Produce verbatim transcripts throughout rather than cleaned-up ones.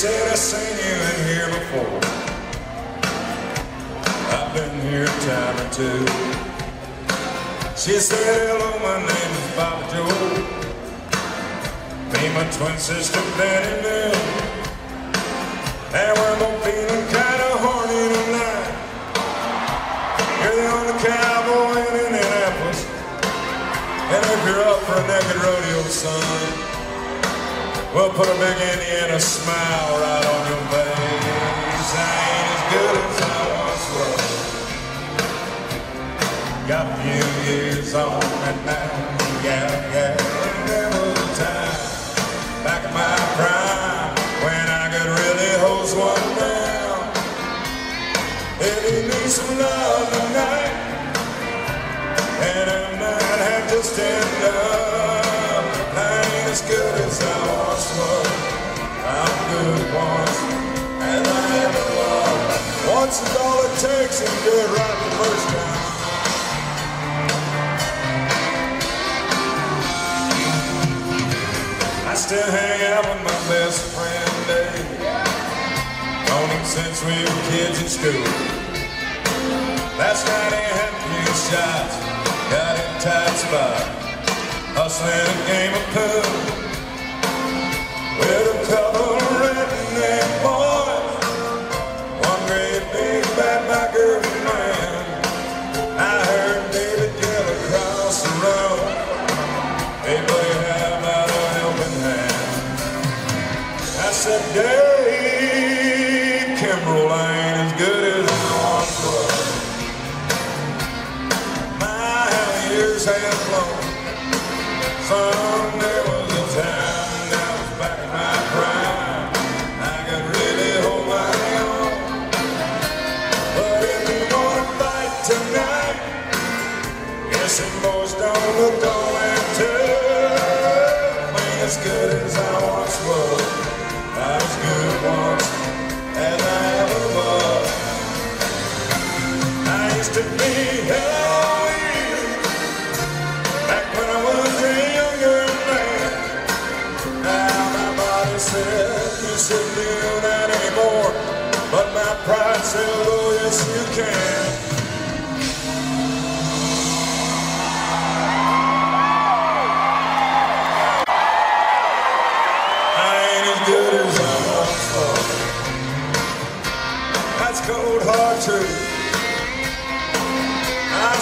said I seen you in here before. I've been here a time or two. She said, hello, my name is Bobby Joe. Me and my twin sister Betty knew. And we're both feeling kind of horny tonight. You're the only cowboy in Indianapolis. And if you're up for a naked rodeo, son, we'll put a big Indiana smile right on your face. I ain't as good as I once was. Got a few years on and now, yeah, yeah. There was a time back in my prime when I could really hose one down. If you need some love tonight, and I'm not have to stand up, I ain't as good as I was. I'm good once, and I am alone. Once is all it takes, and good right the first time. I still hang out with my best friend, Dave. Known him since we were kids in school. Last night he had a few shots, got in a tight spot, hustling a game of pool. With a couple of redneck boys, one great big backpacker man. I heard David yell across the road, anybody have out a helping hand? I said, Dave, Kimbrel ain't as good as I once was. My years have flown. Some there was a time looked all into. I ain't as good as I once was. I was good once, and I ever was. I used to be hell-y back when I was a younger man. Now my body said you shouldn't do that anymore, but my pride said, oh yes you can. Cold hard truth. I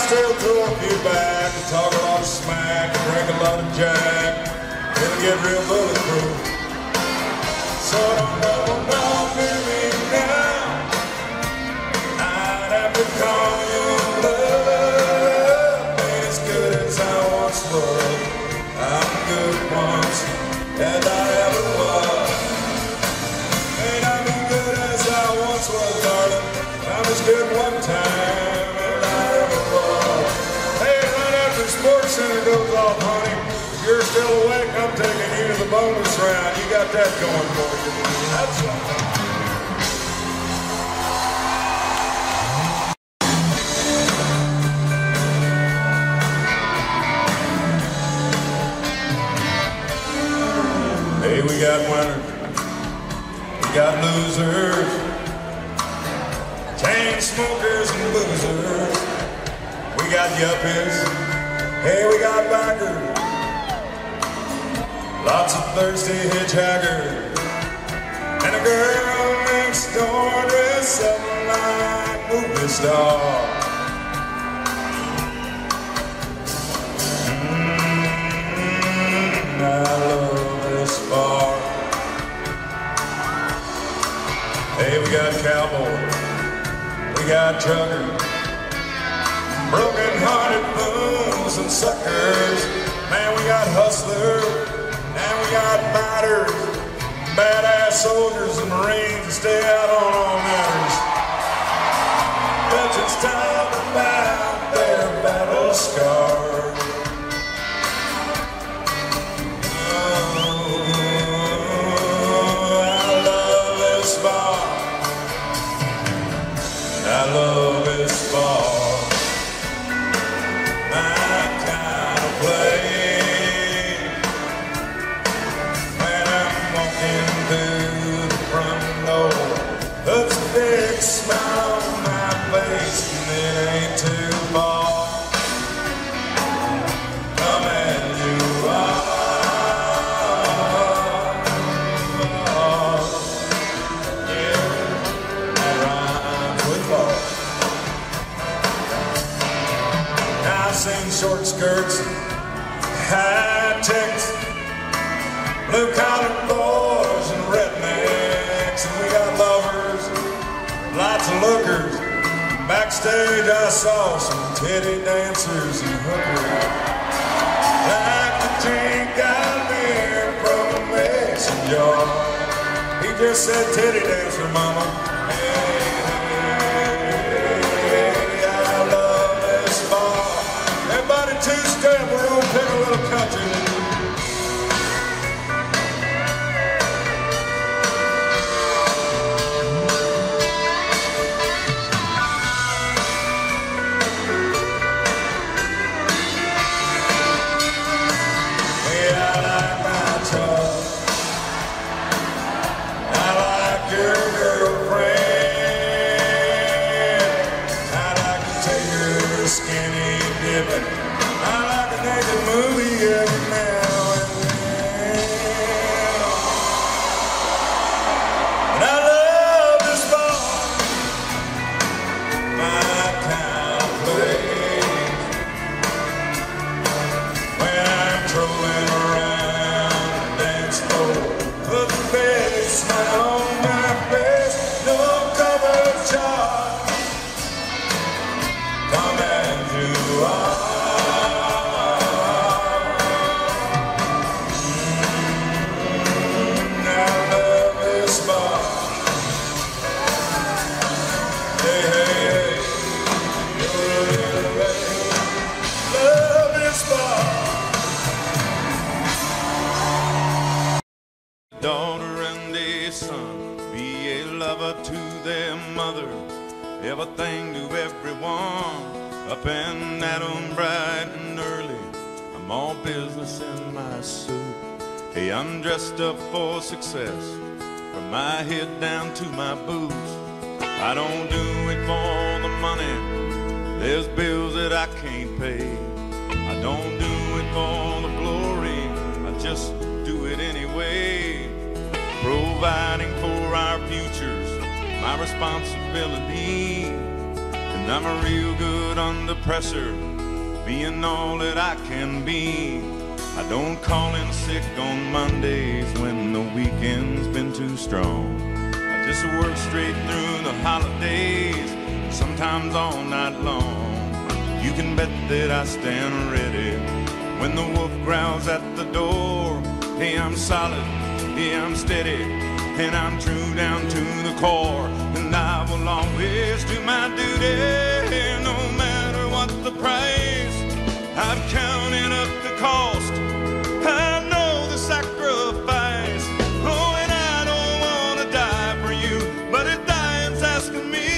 still throw a few back and talk a lot of smack and drink a lot of jack. It'll get real bulletproof. So don't double down to me now. I'd have to call you love. Ain't as good as I once was. I'm good once, and I ever was. Ain't I as good as I once was. I was good one time, and I ever was. Hey, right after Sports Center goes off, honey, if you're still awake, I'm taking you to the bonus round. You got that going for you. That's all. Hey, we got winners. We got losers. Chain smokers and boozers. We got yuppies. Hey, we got bikers. Lots of thirsty hitchhikers. And a girl next door dressed up like a movie star. Mm-hmm, I love this bar. Hey, we got cowboys. We got truckers, broken hearted booms and suckers. Man, we got hustlers, and we got biters, badass soldiers and Marines to stay out on all matters. But it's time to buy their battle scars. Oh, I love this bar. I love this bar, my kind of place. When I'm walking through the front skirts, high techs, blue collar boys and rednecks, and we got lovers, lots of lookers. Backstage I saw some titty dancers and hookers. Like the drink I beer from the mason yard. He just said, "Titty dancer, mama." Hey, two-step, we're gonna pick a little country. Hey, I like my child, I like your girlfriend, I like to take her skinny dipping, I like to make a movie every now and then. And I love this bar, my kind of place, when I'm trolling around the dance floor, put the best smile on my face, no cover charge, come as you are. Daughter and their son, be a lover to their mother, everything to everyone, up and at 'em bright and early, I'm all business in my suit. Hey, I'm dressed up for success, from my head down to my boots. I don't do it for the money, there's bills that I can't pay. I don't do it for the glory, I just do it anyway. Providing for our futures, my responsibility, and I'm a real good under pressure, being all that I can be. I don't call in sick on Mondays when the weekend's been too strong. I just work straight through the holidays, sometimes all night long. You can bet that I stand ready when the wolf growls at the door. Hey, I'm solid, yeah, I'm steady, and I'm true down to the core, and I will always do my duty, no matter what the price. I've counted up the cost, I know the sacrifice. Oh, and I don't want to die for you, but if dying's asking me,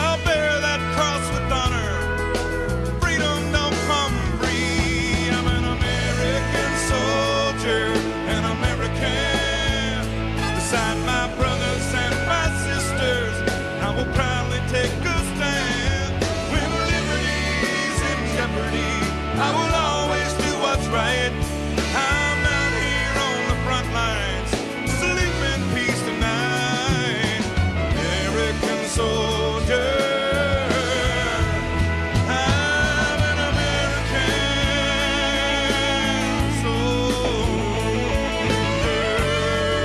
I'll bear that cross with honor. Freedom don't come free. I'm an American soldier, an American. Beside my brothers and my sisters, I will proudly take a stand. When liberty's in jeopardy, I will always do what's right. I'm out here on the front lines, sleep in peace tonight. American soldier, I'm an American soldier.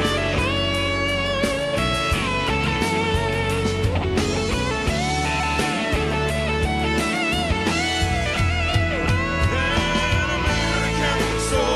American soldier.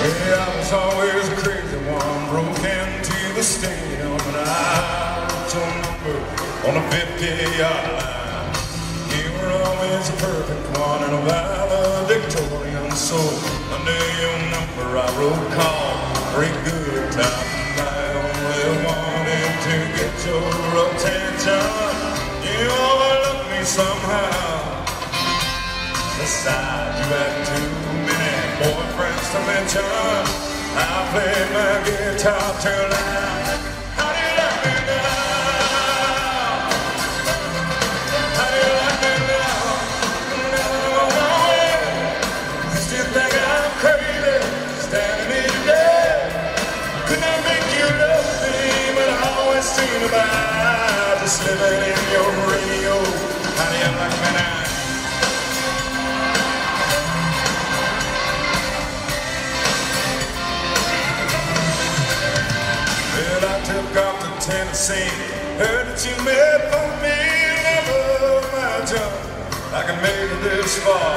Yeah, I was always a crazy one, broke into the stadium and I was on the move on a fifty-yard line. You were always a perfect one and a valedictorian soul. Under your number I wrote call, break good time. I only wanted to get your attention. You overlooked me somehow. Besides, you had too many boyfriends to mention. I played my guitar till now. How do you let me down? How do you let me down? Now I'm away. You still think I'm crazy, standing in there. Couldn't make you love me, but I always seem to buy. Just living in your radio. How do you like me now? Tennessee, heard that you made for me, never my job. I can make it this far,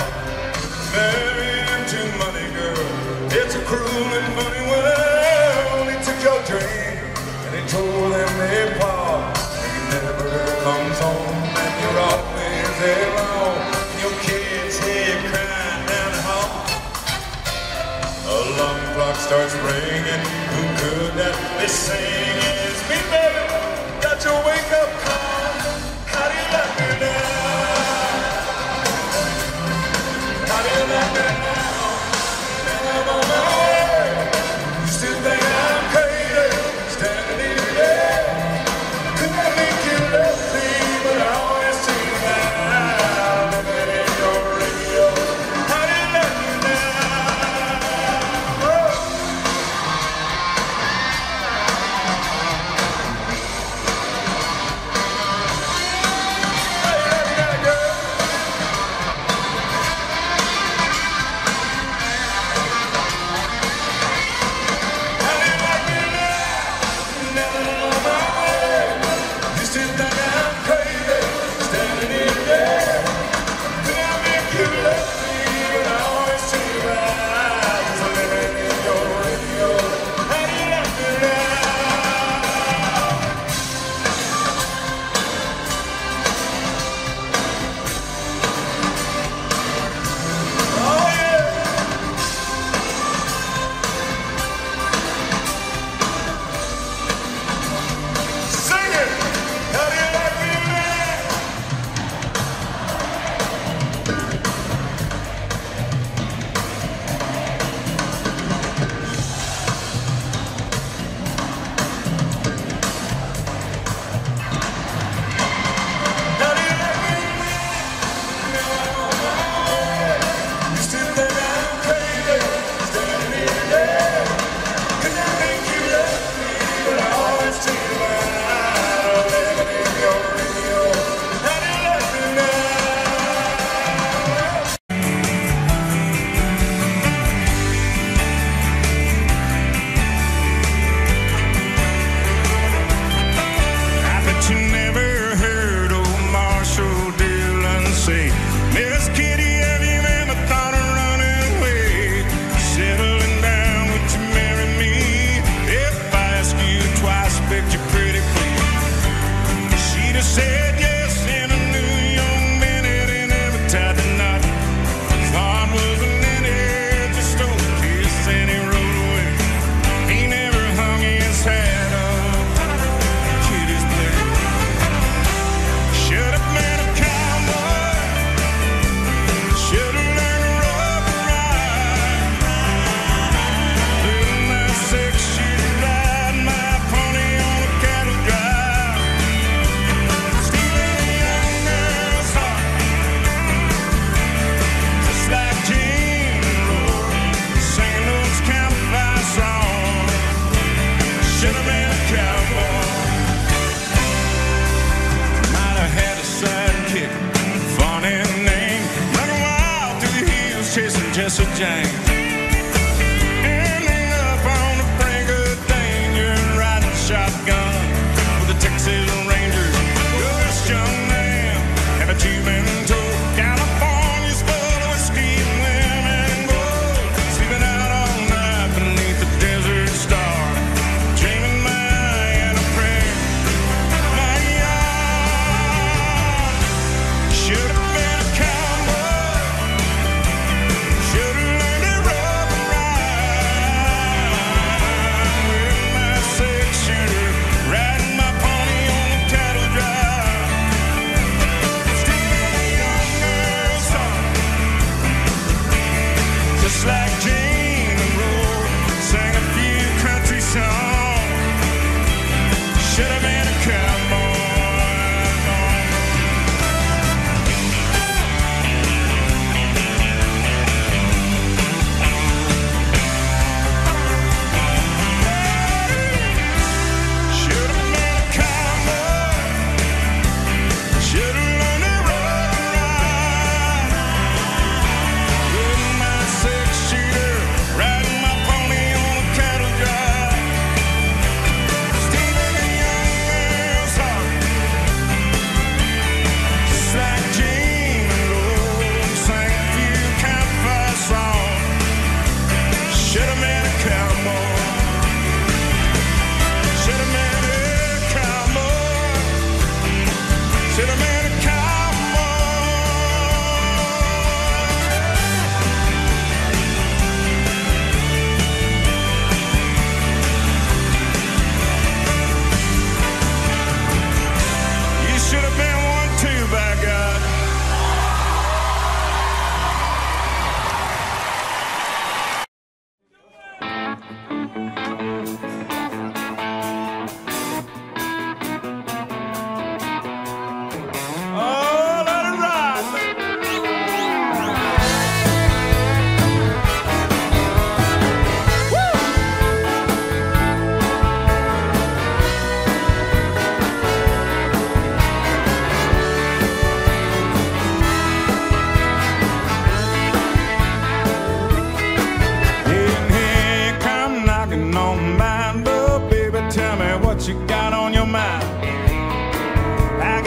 married into money, girl. It's a cruel and funny world. He took your dream and he told him they part. And he never comes home and you're always alone. And your kids hear you crying down the hall. A long clock starts ringing. Who could that be singing? Me, baby, got your wake-up call. How do you let me down? How do you let me down? Now I'm on my way. You still think I'm crazy, standing in the air. Couldn't make you love me, but I always see now. Living in your radio. How do you let me down? Oh.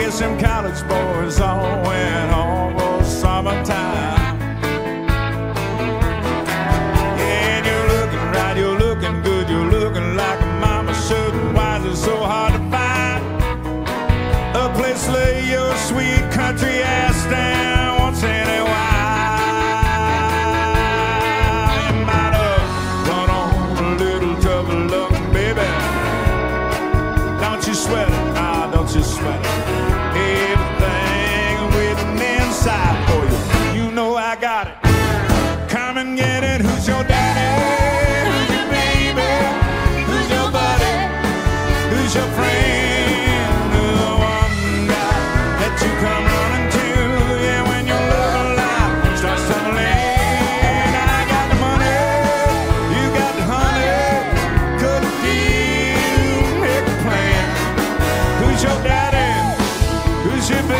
Some college boys all went home for summertime. And you're looking right, you're looking good, you're looking like a mama should. Why is it so hard to find a place to lay your sweet country ass down once in a while? You might have run on a little trouble loving, baby. Don't you sweat it, ah, don't you sweat it. Who's your daddy? Who's your baby? Who's your body? Who's your man? Well, might have run on a little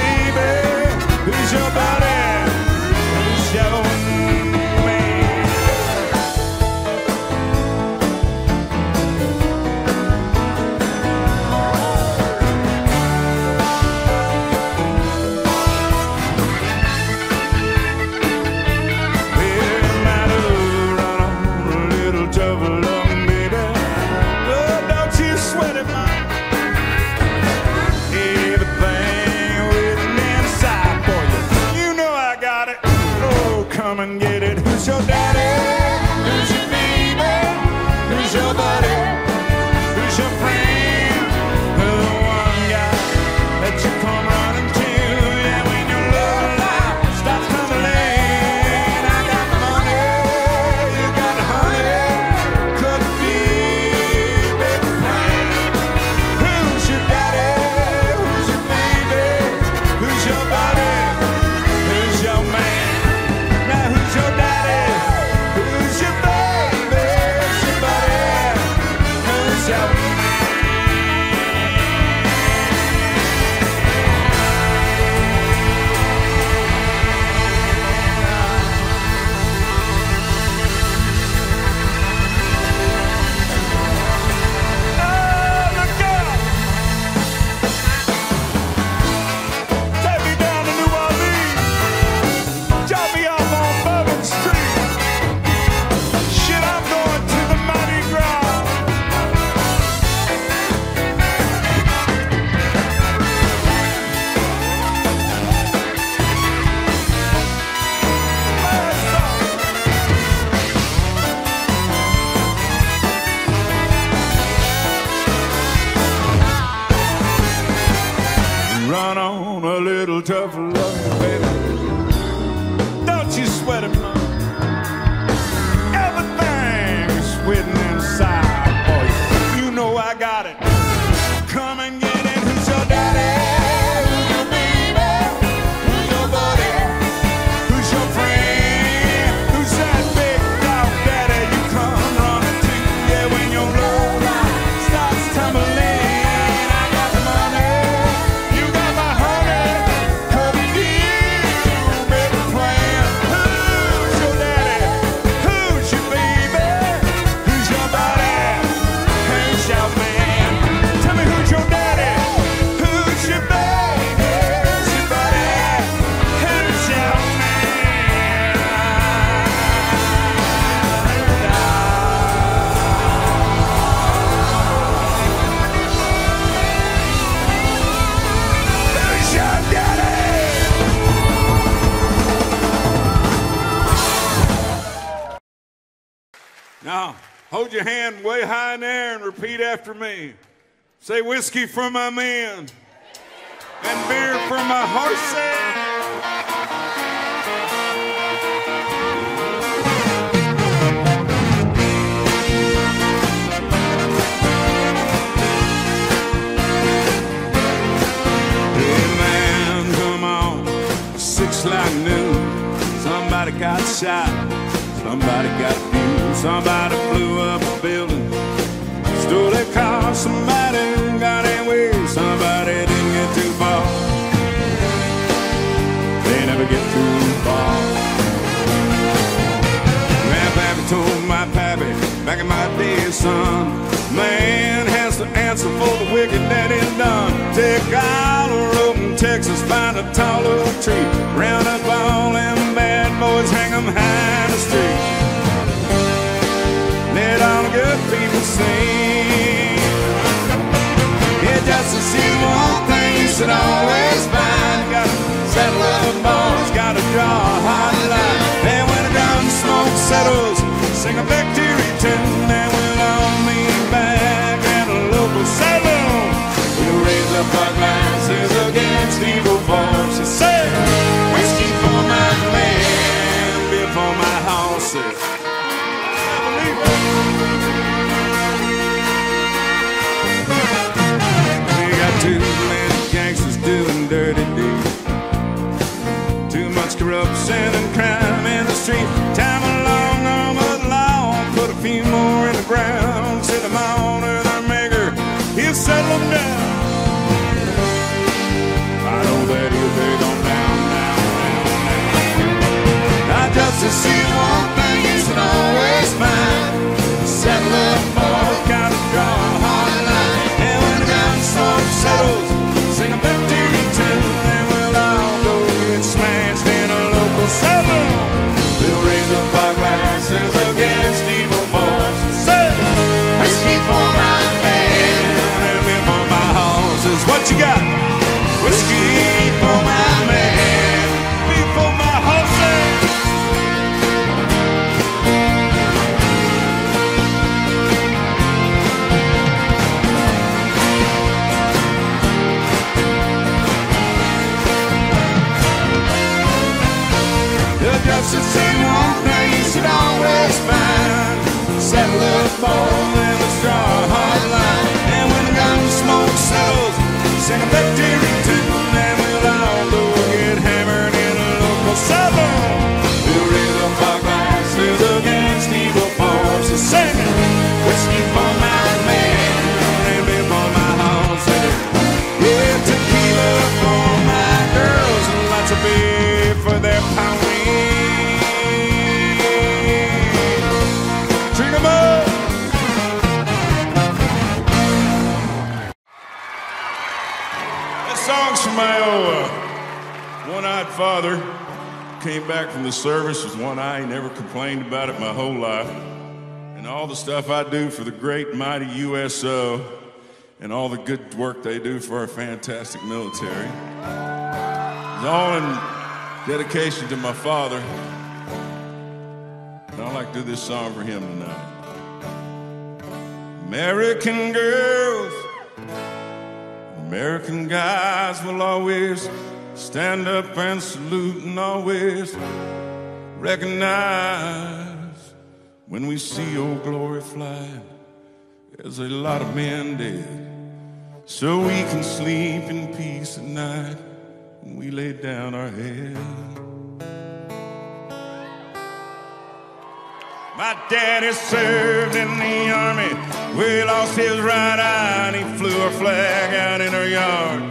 trouble loving, baby. Oh, don't you sweat it, man. Come and get it. Who's your daddy? Who's your baby? Who's your buddy? Who's your friend? Who's the one guy that you come running to? Yeah, when your love life starts tumbling. I got the money, you got the honey. Couldn't be better plan. Who's your daddy? Who's your baby? Who's your buddy? Who's your man? Run on a little tough love, baby. Don't you sweat it, mom. Everything's sweating inside for you. You know I got it. Come and get it. Who's your daddy? Who's your baby? Who's your buddy? Who's your friend? Who's that big dog daddy you come running to? Yeah, when your love life starts tumbling. Now, hold your hand way high in the air and repeat after me. Say, whiskey for my men and beer for my horses. got shot. Somebody got beaten. Somebody blew up a building. Stole a car. Somebody got away. Somebody didn't get too far. They never get too far. Grandpappy told my pappy back in my day, son, man has to answer for the wicked that is done. Take out a rope in Texas, find a tall little tree, round up all them bad boys, hang them high in the street. Let all the good people sing. Yeah, justice is one thing you should always find. Gotta settle up with boys, gotta draw a hard line. And when the gun smoke settles, sing a victory tune. And we'll all meet back at a local salon. We'll raise up our glasses against evil forms. She said, whiskey for my man, beer for my horses. I believe it. We got too many gangsters doing dirty deeds. Too much corruption and crime in the street. Time along on the law, put a few more in the ground. Sit them on to their maker, he'll settle them down. I know that he'll take them down, down, down, down. Now justice is one thing you should always find. Settle up for it, gotta draw a hard line. And when the gun sort of settles, sing a victory tune. And we'll all go get smashed in a local settlement. We'll raise up our glasses against evil forces. Say, whiskey for my man, and beer for my horses. What you got? Whiskey for my man, beer for my horses. Justice ain't one thing you should always find. Settle a ball and let's draw a hard line. And when the gun smoke settles, sing a victory tune. And we'll all go get hammered in a local salon. We'll raise up our glasses against evil forces, singing whiskey for my man and beer for my house. Yeah, tequila for my girls and lots of beer for their pound. My old uh, one-eyed father came back from the service with one eye. He never complained about it my whole life. And all the stuff I do for the great, mighty U S O and all the good work they do for our fantastic military is all in dedication to my father. And I'd like to do this song for him tonight. American girls, American guys will always stand up and salute and always recognize when we see old glory flying. There's a lot of men dead, so we can sleep in peace at night when we lay down our head. My daddy served in the army. We lost his right eye and he flew our flag out in our yard.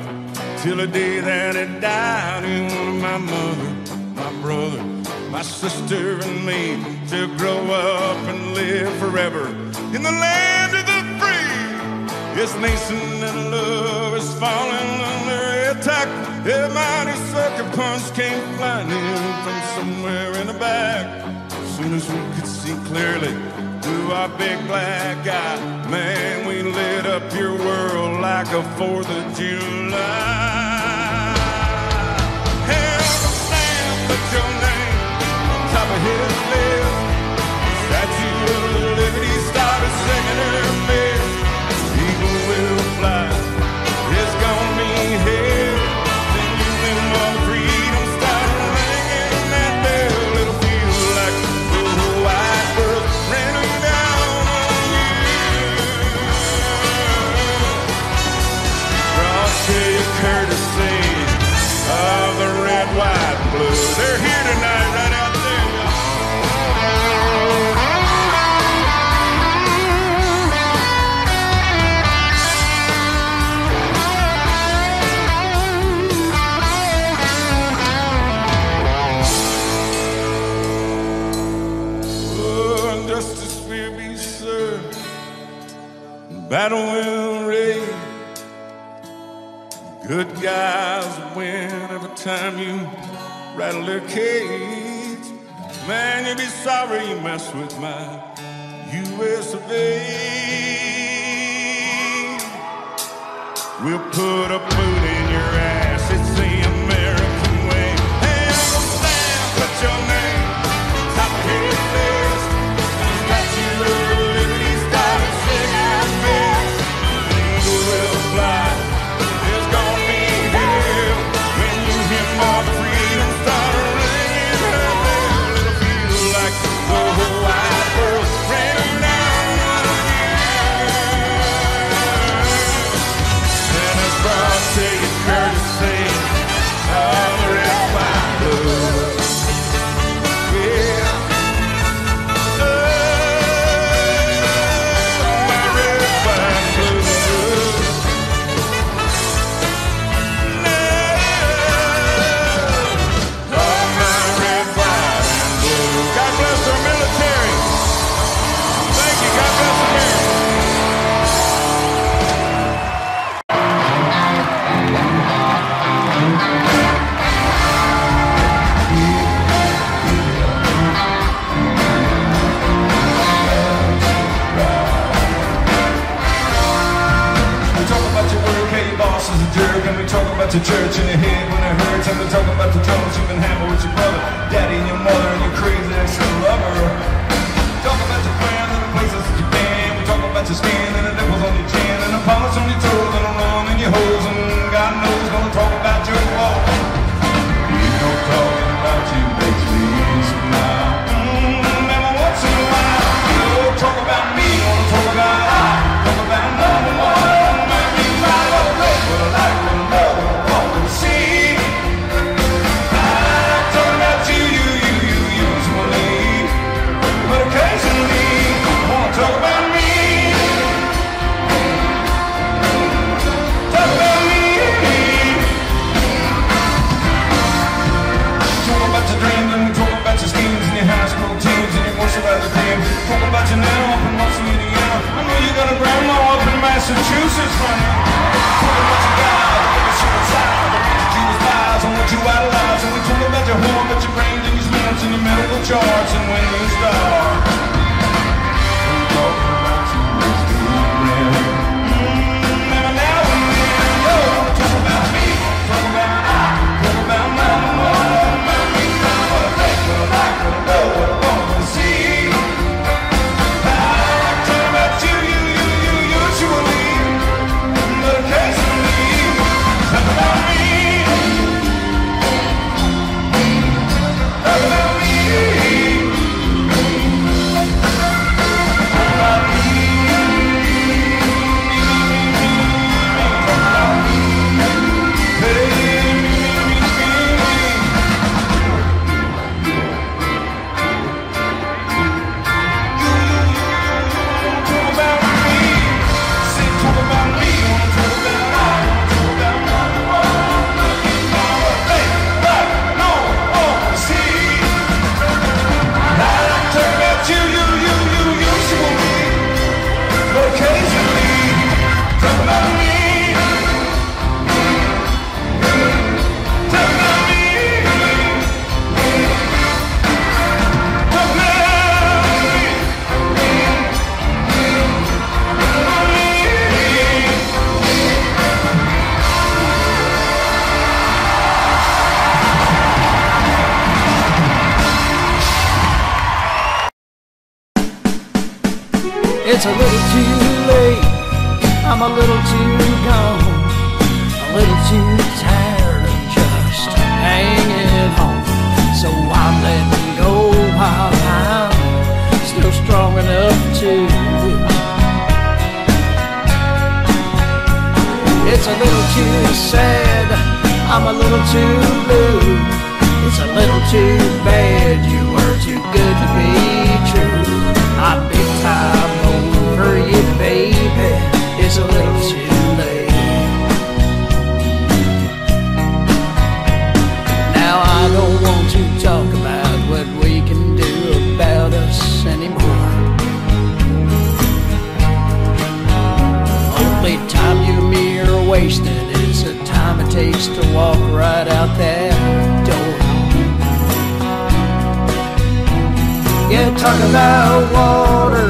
Till the day that it died, he wanted my mother, my brother, my sister and me to grow up and live forever in the land of the free. This nation and love is falling under attack. The mighty sucker punch came flying in from somewhere in the back. As soon as we could see clearly through our big black eye, man, we lit up your world like a Fourth of July. Hell, don't stand but your name on top of his list. Statue of Liberty started singing her mist. Eagle will fly, it's gonna be hell. Then you and all freedom start ringing that bell. It'll feel like the whole wide world ran down on you. Draw to your courtesy of the red, white, blue. They're here tonight, right out there. battle will rage. Good guys win every time you rattle their cage. Man, you'll be sorry you messed with my U S of A. We'll put a boot in your ass. It's the American way. Hey, Uncle Sam, what's your name? Top of his list. Statue of Liberty, start a cigarette mess. Eagle will fly. There's gonna be hell when you hear my freedom start ringing her bell. It'll feel like the whole wide world ran down again. And it's broad taking courtesy. The church in your head when it hurts. I've been talking about the troubles you've been having with your brother, daddy and your mother, and your crazy ex-lover. Talk about your friends and the places that you've been. We talk about your skin and the nipples on your chin, and the polish on your toes, and the run in your holes, and God knows gonna talk about your walk. You don't talk about you makes me smile. Mmm, never once in a while. You don't talk about me, you wanna talk about I. Talk about another one. Might be my love, but I like what I love. Talk about you now up in Western Indiana. I know you got a grandma up in Massachusetts right now. Talk about your guys, the suicide, the Jewish lies, and what you idolize. And we talk about your home, but your brains and your slims and your medical charts and when you start. We talk about you as the real. Mmm, every now and then, yo, talk about me, talk about I, talk about my mama. Might be fine, but I think what I like, what I know, what I want to see. It's a little too late, I'm a little too gone, a little too tired of just hanging on. So I'm letting go while I'm still strong enough to. It's a little too sad, I'm a little too blue. It's a little too bad, you were too good to be true. I big time over you, baby, it's a little too late. Now I don't want to talk about what we can do about us anymore. wasted. It's the time it takes to walk right out that door. Yeah, talk about water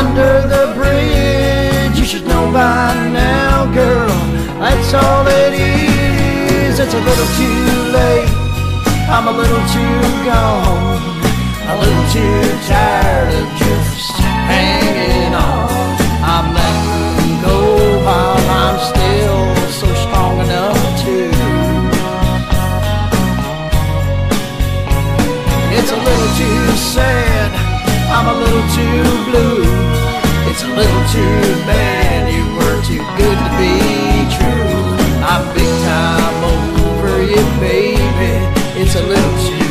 under the bridge. You should know by now, girl, that's all it is. It's a little too late, I'm a little too gone, a little too tired of just hanging on. I'm letting go while I'm still so strong enough to. It's a little too sad, I'm a little too blue. It's a little too bad, you were too good to be true. I'm big time over you, baby, it's a little too.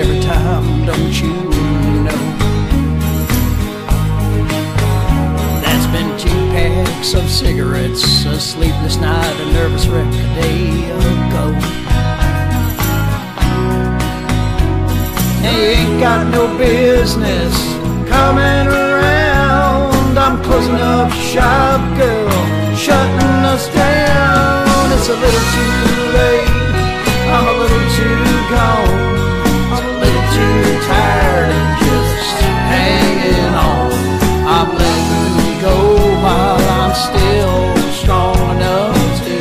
Every time, don't you know? That's been two packs of cigarettes, a sleepless night, a nervous wreck a day ago. Now you ain't got no business coming around. I'm closing up shop, girl, shutting us down. It's a little too late, I'm a little too gone, tired of just hanging on. I'm letting go while I'm still strong enough to.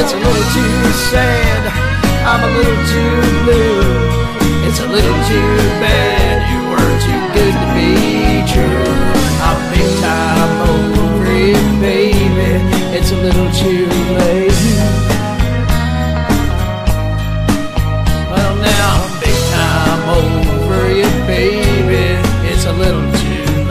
It's a little too sad, I'm a little too blue. It's a little too bad, you were too good to be true. I'm big time over it, baby, it's a little too late. Baby, it's a little too late.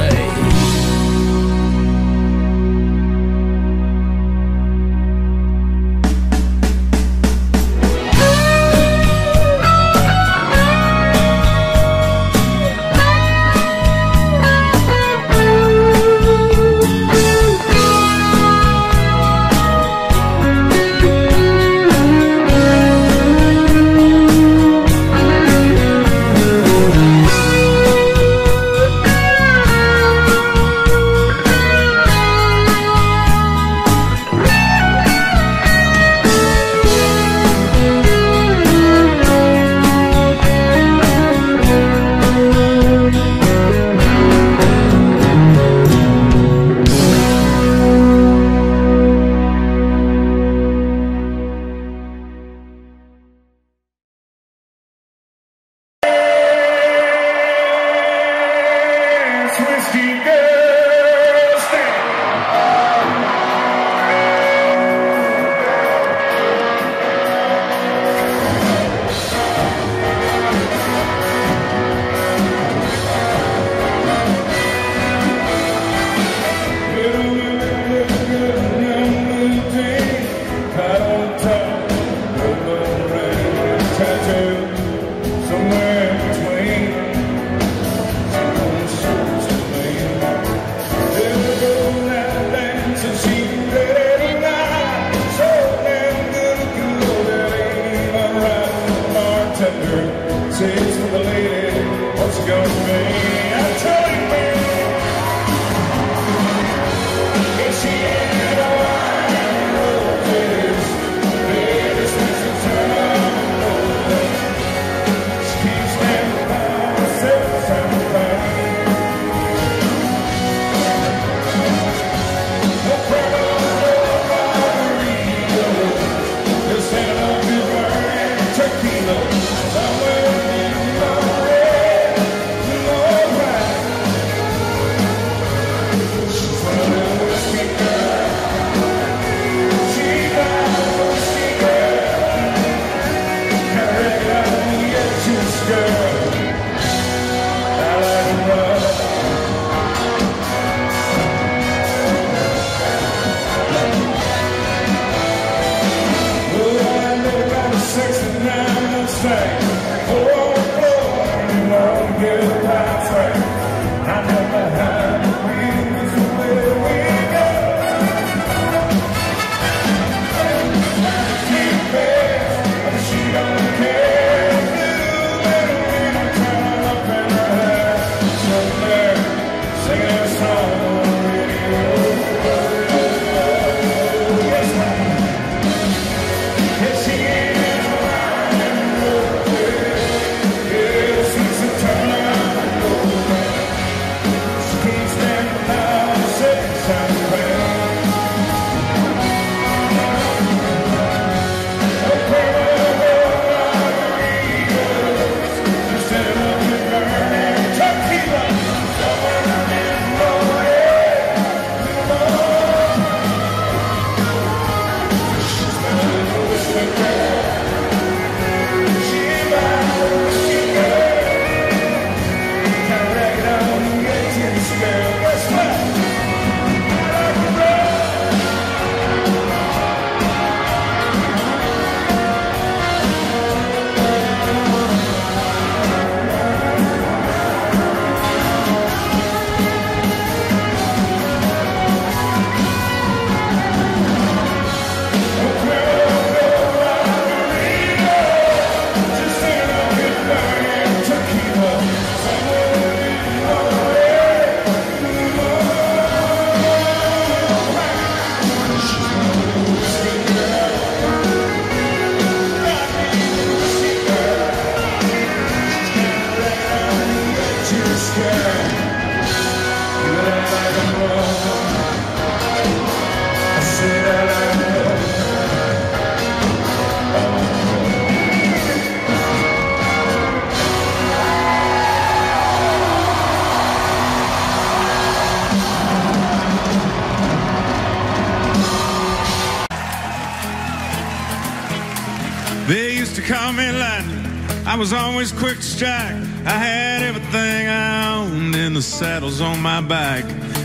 used to call me lightning. I was always quick to strike. I had everything I owned and the saddles on my bike.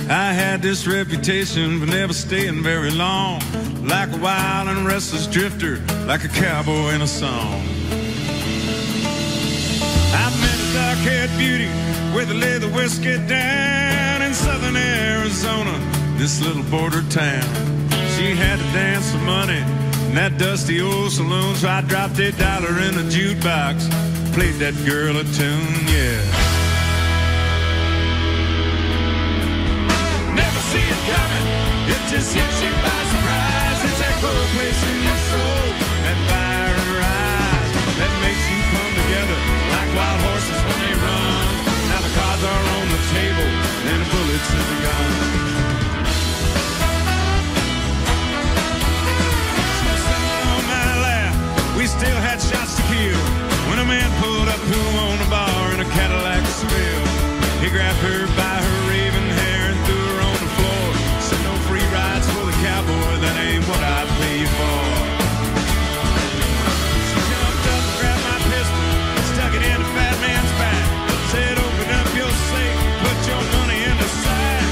I had this reputation for never staying very long, like a wild and restless drifter, like a cowboy in a song. I met a dark-haired beauty with a leather whiskey down in southern Arizona, this little border town. She had to dance for money in that dusty old saloon, so I dropped a dollar in a jukebox, played that girl a tune, yeah. Never see it coming, it just hits you by surprise. It's that cold place in your soul, that fire in your eyes, that makes you come together like wild horses when they run. Now the cards are on the table and the bullets in the gun. Still had shots to kill when a man pulled up who owned a bar in a Cadillac Seville. He grabbed her by her raven hair and threw her on the floor. Said no free rides for the cowboy, that ain't what I pay you for. She jumped up and grabbed my pistol, stuck it in the fat man's back. Said open up your safe, put your money in the sack.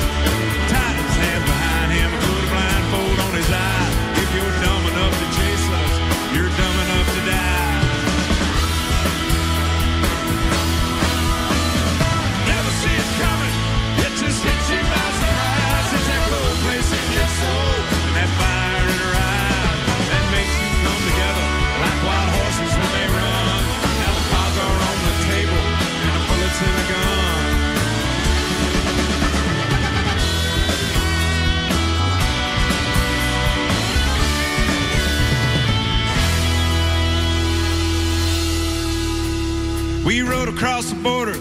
Tied his hand behind him and put a blindfold on his eye. If you're dumb enough to chase us, you're dumb enough die. Never see it coming, it just hits you by surprise. It's that cold place in your soul, and that fire in your eyes, that makes you come together like wild horses when they run. Now the cards are on the table and the bullets in the gun. We rode across the border,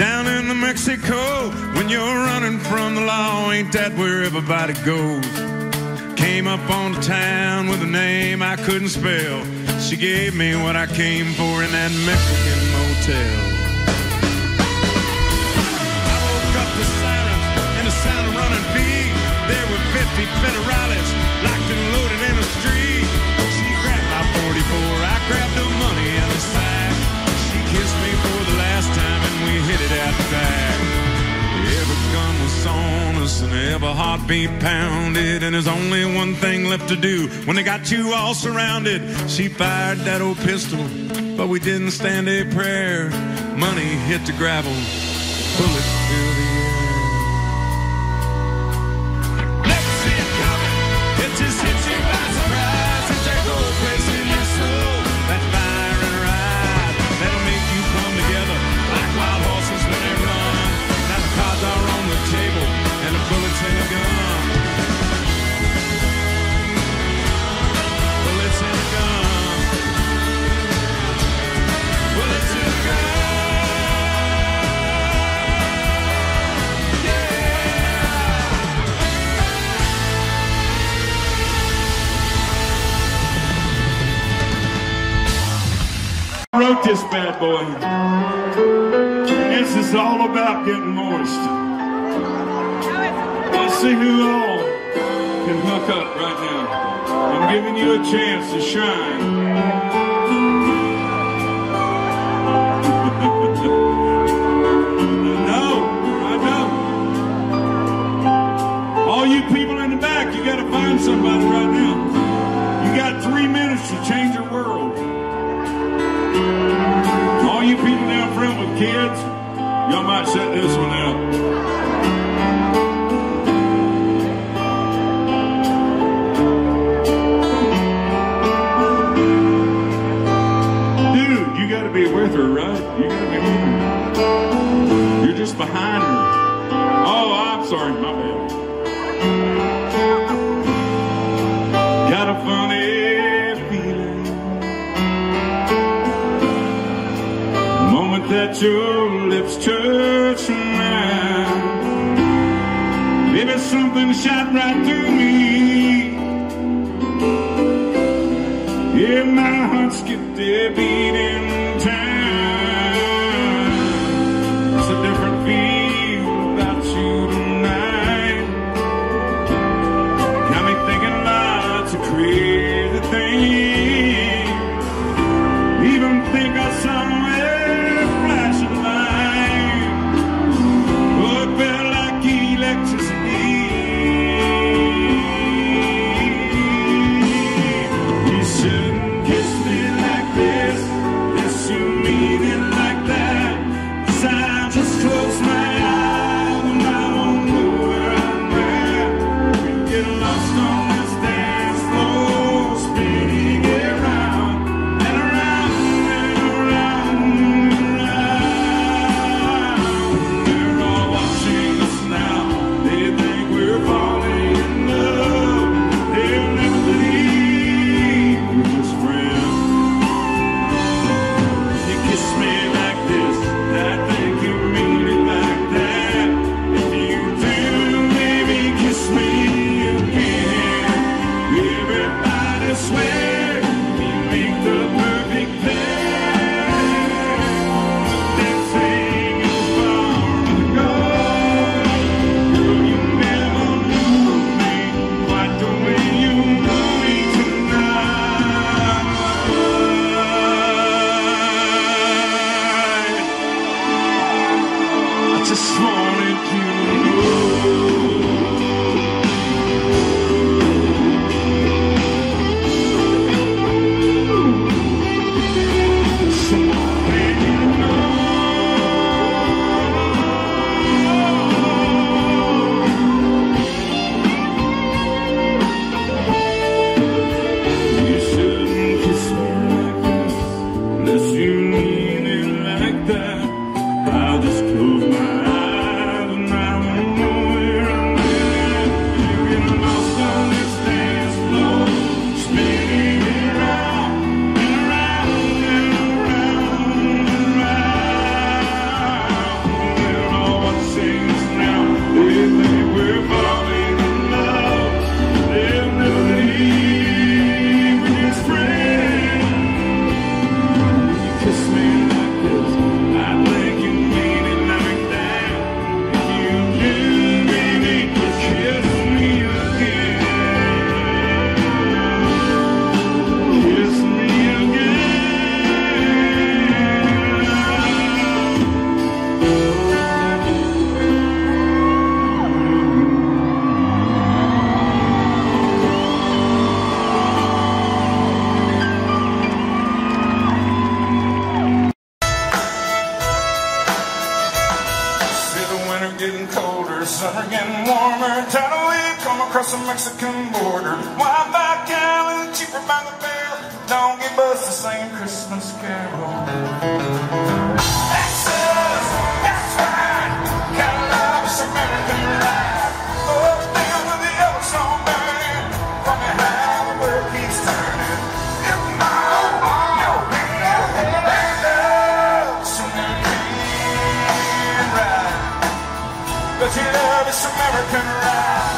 down into Mexico. When you're running from the law, ain't that where everybody goes? Came up on the town with a name I couldn't spell. She gave me what I came for in that Mexican motel. I woke up to sirens and the sound of running feet. There were fifty federales locked and loaded in the street. She grabbed my forty-four, I grabbed the money and the sack. Kissed me for the last time and we hit it out back. Every gun was on us and every heartbeat pounded, and there's only one thing left to do when they got you all surrounded. She fired that old pistol, but we didn't stand a prayer. Money hit the gravel, bullets filled the air. Never see it coming, it just hits you by surprise. It's that old place in your soul, that fire and ride, that'll make you come together like wild horses when they run. Now the cards are on the table and the bullets in the gun. Bullets in the gun. Bullets in the gun. I wrote this bad boy, and this is all about getting moist. Let's see who all can hook up right now. I'm giving you a chance to shine. No, I don't. All you people in the back, you gotta find somebody right now. You got three minutes to change your world. All you people down front with kids, y'all might shut this one out. Dude, you gotta be with her, right? You gotta be with her. You're just behind her. Oh, I'm sorry, my bad. Got a funny that your lips touch mine. Maybe something shot right through me. Yeah, my heart skipped a beat in time. It's a different feel without you tonight. Got me thinking lots of crazy things. Just wanted you to know just wanted you to know. You shouldn't kiss me like this unless you mean it like that. I'll just close my eyes. Summer getting warmer, tidal wave come across the Mexican border. Why buy gallon cheaper by the barrel? Don't give us the same Christmas carol. That's us, that's right. Gotta love this American life. Oh, down to the ozone burning, wonder how the world keeps turning. If my own world ain't back up, soon it'll be right. But you know this American ride.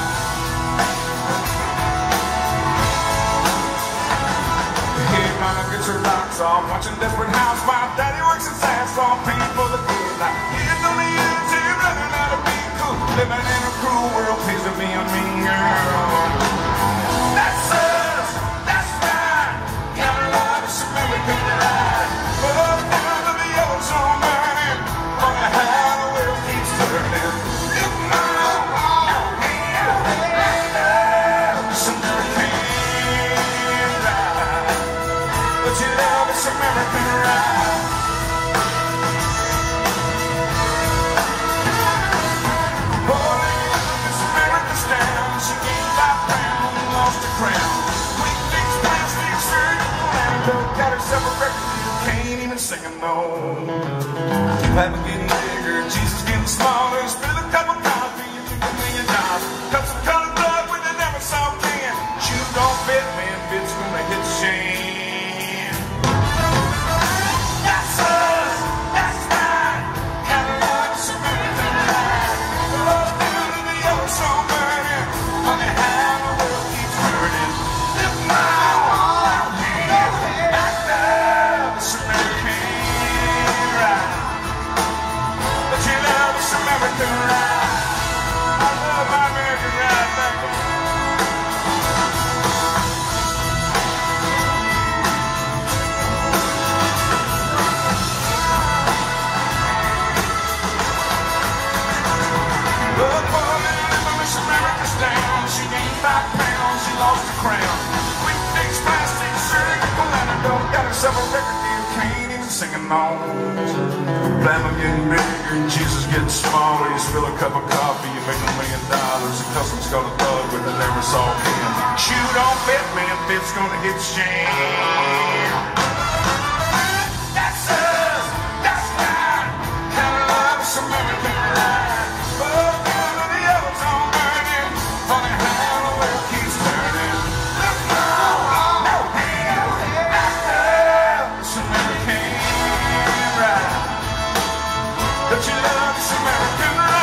Hey, mama, get your rocks off. Watching Desperate Housewives. Daddy works his ass off, paying for the good life. You don't need a tear, running out of being cool. Living in a cruel world, please don't be a mean girl. That's us, that's right. Gotta love this American ride. But down to the ozone burning, wonder how the world keeps turning. American ride. Oh, this America's down. She gave that crown, lost her crown. Weak things, plastic surgery, and got herself a record deal. Can't even sing a note. Bible getting bigger, Jesus getting smaller. Spill a cup of coffee, you can give me a dollar. Cups of colored blood with an never saw can. Shoes don't fit, man, fits gonna hit shame. Bama getting bigger, Jesus getting smaller. You spill a cup of coffee, you make a million dollars. A customs got a thug with a never saw him. Shoe don't fit, man, fit's gonna get jammed. That's us, that's right. Kinda love this American life. But down to the ozone burning, funny how the world keeps turning. Look, no, no, hell, that's love this American life. Don't you love this American life?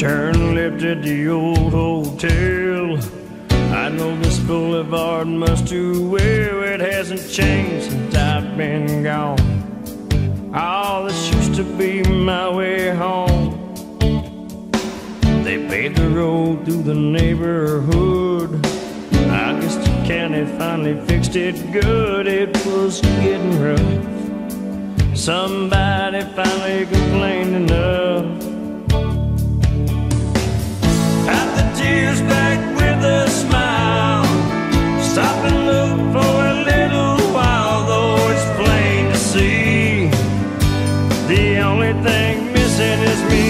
Turn left at the old hotel. I know this boulevard must do well. It hasn't changed since I've been gone. Oh, this used to be my way home. They paved the road through the neighborhood. I guess the county finally fixed it good. It was getting rough. Somebody finally complained enough. At the tears back with a smile. Stop and look for a little while, though it's plain to see the only thing missing is me.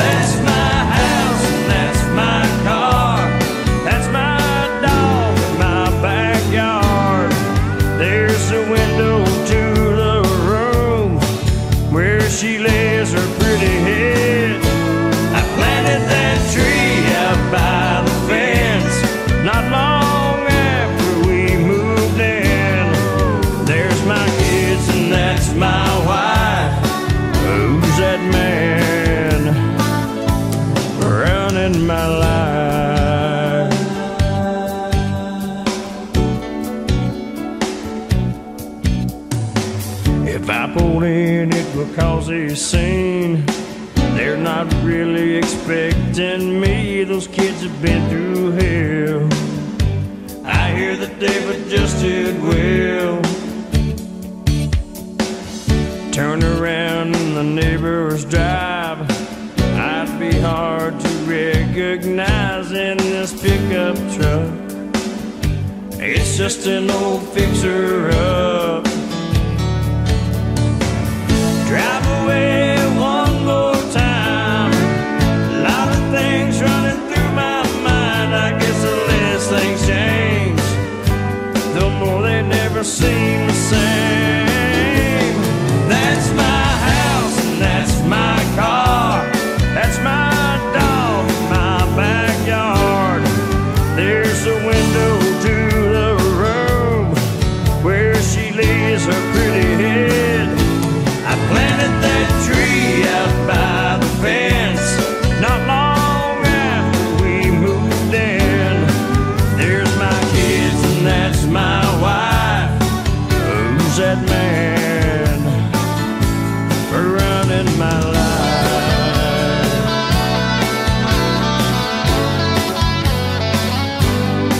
That's my house, and that's my car. That's my dog, my backyard. There's a window to the room where she lays her pretty head. I planted that tree out by the fence not long after we moved in. There's my kids, and that's my wife. Who's that man in my life? If I pulled in, it will cause a scene. They're not really expecting me. Those kids have been through hell. I hear that they've adjusted well. Turn around in the neighbor's drive. I'd be hard to recognize in this pickup truck. It's just an old fixer-up. Drive away one more time. A lot of things running through my mind. I guess the less things change, the more they never seem the same. That's my house, and that's my car. That's my backyard. There's a window to the room where she lays her pretty head. I planted that tree out by the fence not long after we moved in. There's my kids, and that's my wife. Who's that man for running my life?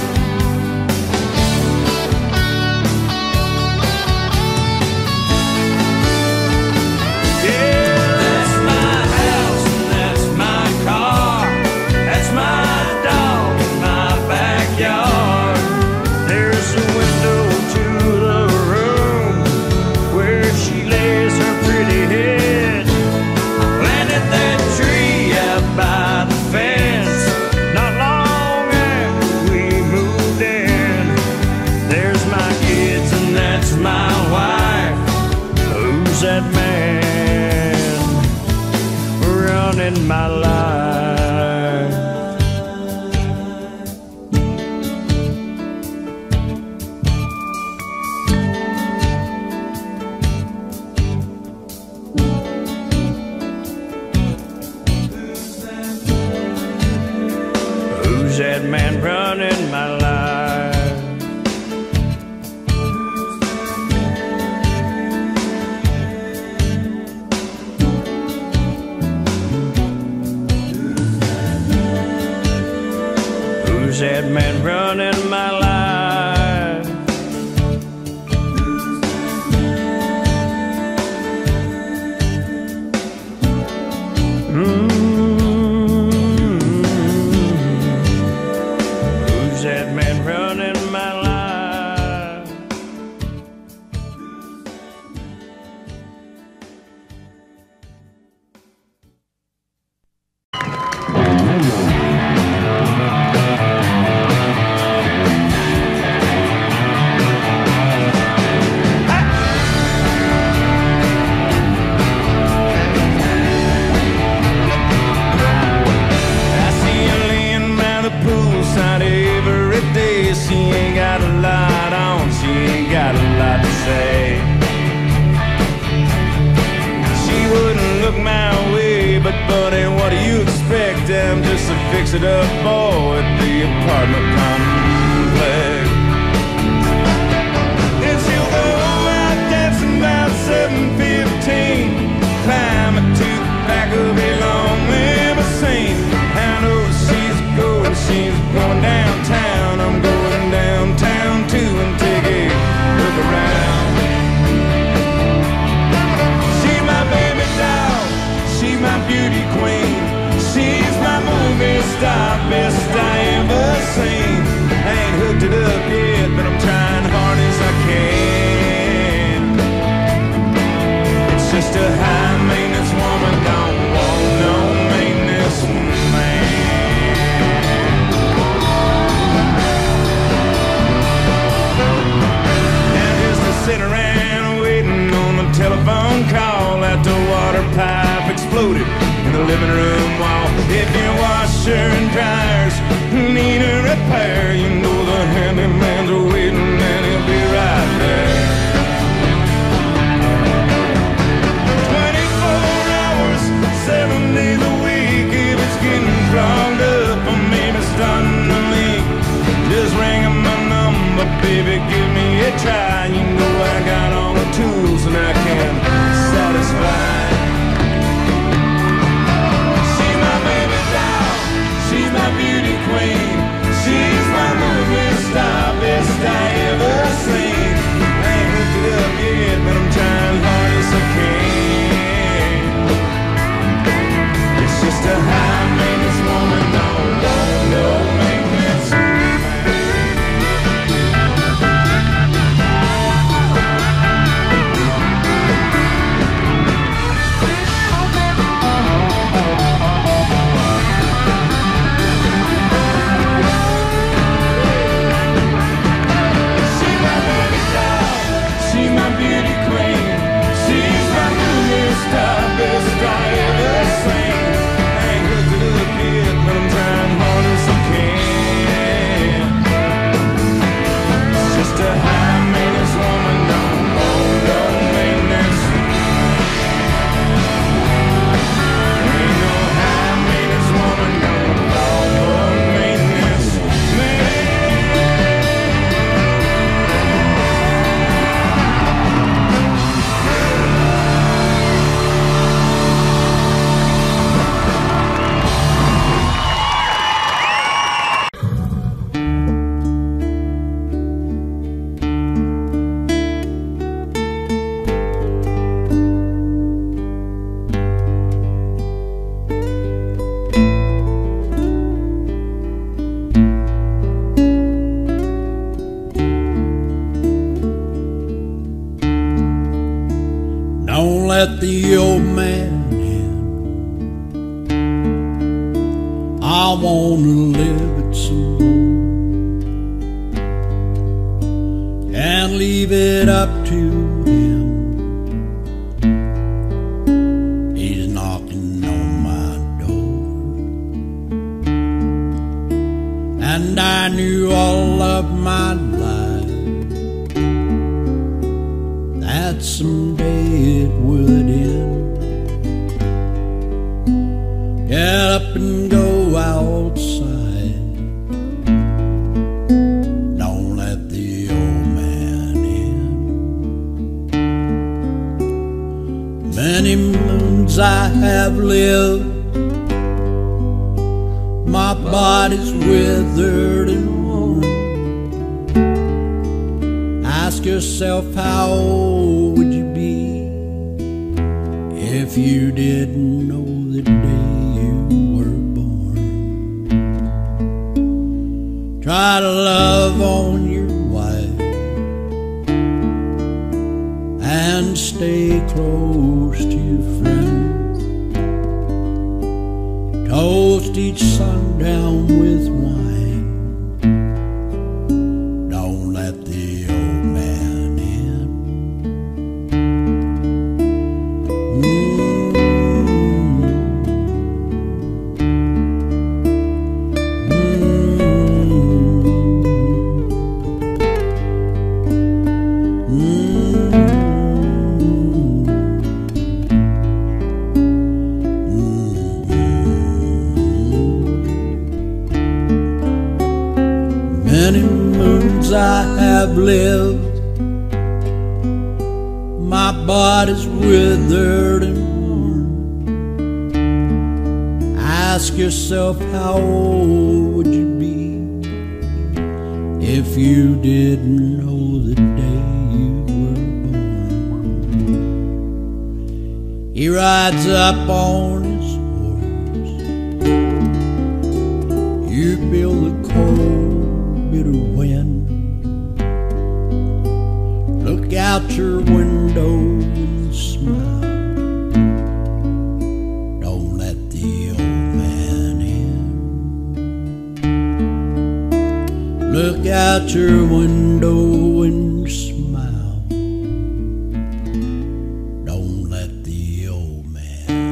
That man running my life. Who's that man? Who's that man running my life? That man running my life. Mm-hmm. Who's that man running my life? fix it up, boy, at the apartment complex. Then she'll go out dancing about seven fifteen, climb to the back of a long limousine. I know she's going, she's going downtown. I'm going downtown too and take a look around. She's my baby doll, she's my beauty queen. She's my movie star, best I ever seen. I ain't hooked it up yet, but I'm trying hard as I can. It's just a high maintenance woman, don't want no maintenance man. Now just to sit around waiting on a telephone call after the water pipe exploded in the living room wall. If your washer and dryers need a repair, you know the handyman's waiting and he'll be right there. twenty-four hours, seven days a week. If it's getting clogged up or maybe starting to leak, just ring up my number, baby, give me a try. You know I got all the tools and I can satisfy. Beauty queen, she's my movie star, best I ever seen. I ain't hooked it up yet, but I'm trying hard as I can. It's just a high maintenance woman, don't want no maintenance. Let the old man in. I want to live it some more and leave it up to him. He's knocking on my door, and I knew all of my life that someday it would. Get up and go outside. Don't let the old man in. Many moons I have lived, my body's withered and worn. Ask yourself, how old would you be if you didn't know the day? Try to love on your wife and stay close to your friends. Toast each sundown with wine. Don't let the old man in. Mm-hmm. Mm-hmm. lives I have lived. My body's withered and worn. Ask yourself, how old would you be if you didn't know the day you were born? He rides up on his horse. You feel the cold, bitter wind. Look out your window and smile. Don't let the old man in. Look out your window and smile. Don't let the old man in.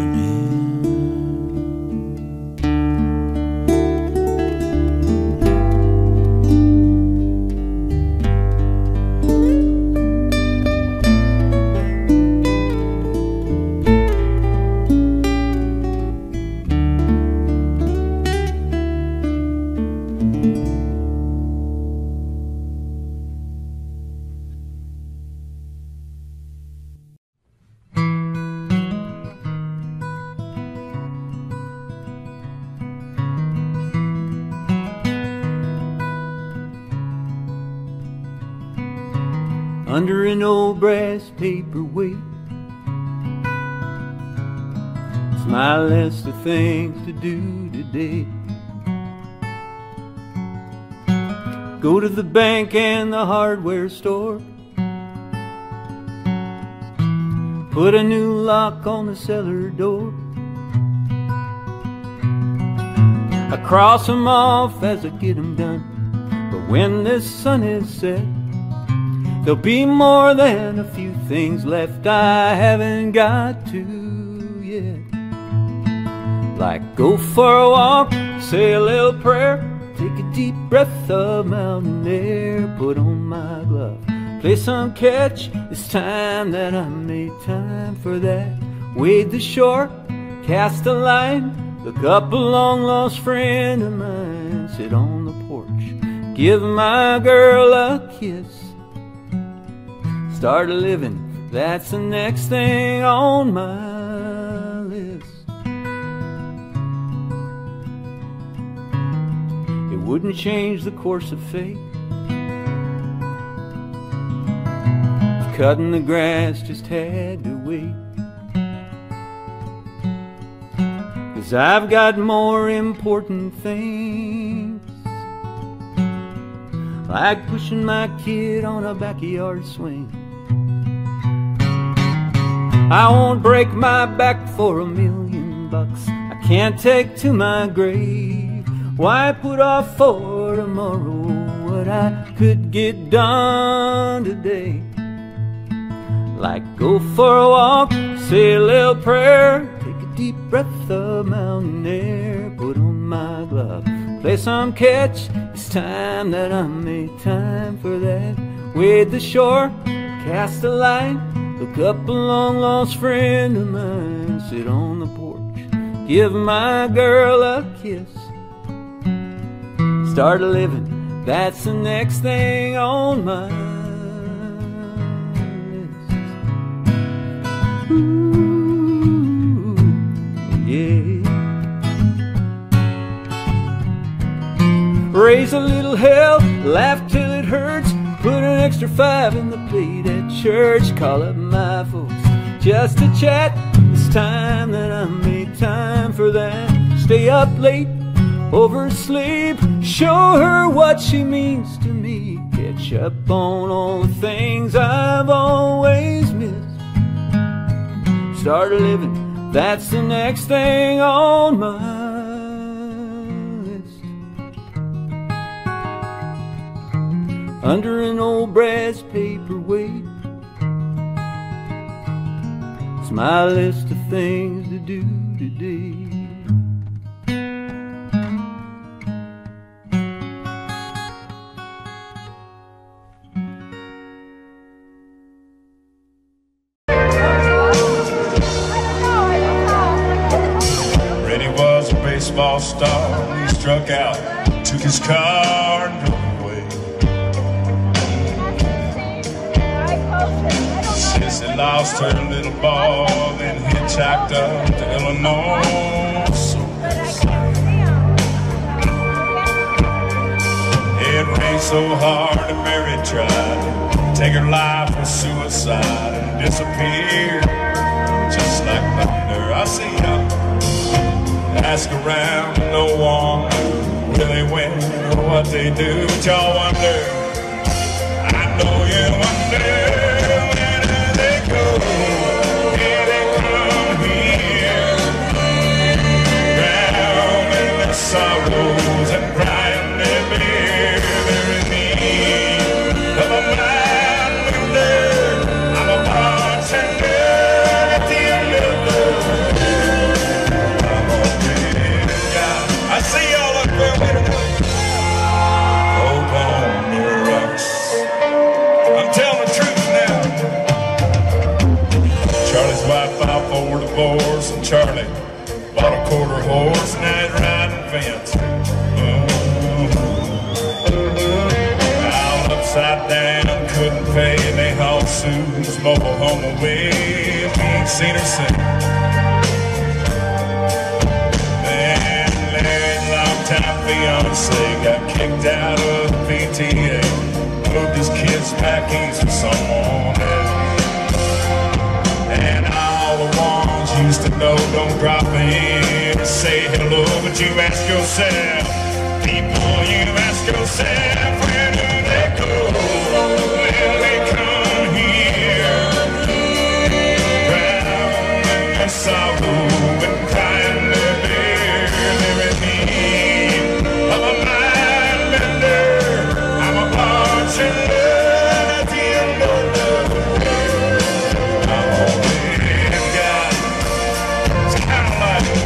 Under an old brass paperweight, it's my list of things to do today. Go to the bank and the hardware store, put a new lock on the cellar door. I cross them off as I get them done, but when this sun is set, there'll be more than a few things left I haven't got to yet. Like go for a walk, say a little prayer, take a deep breath of mountain air, put on my glove, play some catch, it's time that I made time for that. Wade the shore, cast a line, look up a long lost friend of mine, sit on the porch, give my girl a kiss. Start living, that's the next thing on my list. It wouldn't change the course of fate, if cutting the grass just had to wait, 'cause I've got more important things, like pushing my kid on a backyard swing. I won't break my back for a million bucks I can't take to my grave. Why put off for tomorrow what I could get done today? Like go for a walk, say a little prayer, take a deep breath of mountain air, put on my glove, play some catch, it's time that I made time for that. Wade the shore, cast a line, look up a long lost friend of mine, sit on the porch, give my girl a kiss. Start living, that's the next thing on my list. Ooh, yeah. Raise a little hell, laugh till it hurts, put an extra five in the plate at church, call up my folks just to chat, it's time that I made time for that. Stay up late, oversleep, show her what she means to me, catch up on all the things I've always missed. Start living, that's the next thing on my under an old brass paperweight, it's my list of things to do today. Reddy was a baseball star. He struck out, took his car and drove away. Yes, she lost her little ball and hitchhiked up to Illinois. So it rained so hard that Mary tried to take her life for suicide and disappeared, just like thunder. I see her, ask around, no one knew where they went or what they do. But y'all wonder, I know you wonder. Sorrows and crying their beer, they're in need of a man with dirt. I'm a bartender at the end of the road. I'm a dead guy. I see y'all up there with a hope on the rocks. I'm telling the truth now. Charlie's wife filed for divorce, and Charlie bought a quarter horse, and now he's riding fence. All upside down, couldn't pay, and they hauled Sue's mobile home away. We ain't seen her since. Then Larry's longtime fiancé got kicked out of the P T A, moved his kids back east with someone else. And all the ones used to know don't drop in, say hello, but you ask yourself, people, you ask yourself, where do they go? Will they come here? Drown in their sorrow and crying their beer. They're in need of a mind bender. I'm a bartender at the end of the road. I'm a bad guy. It's kind of like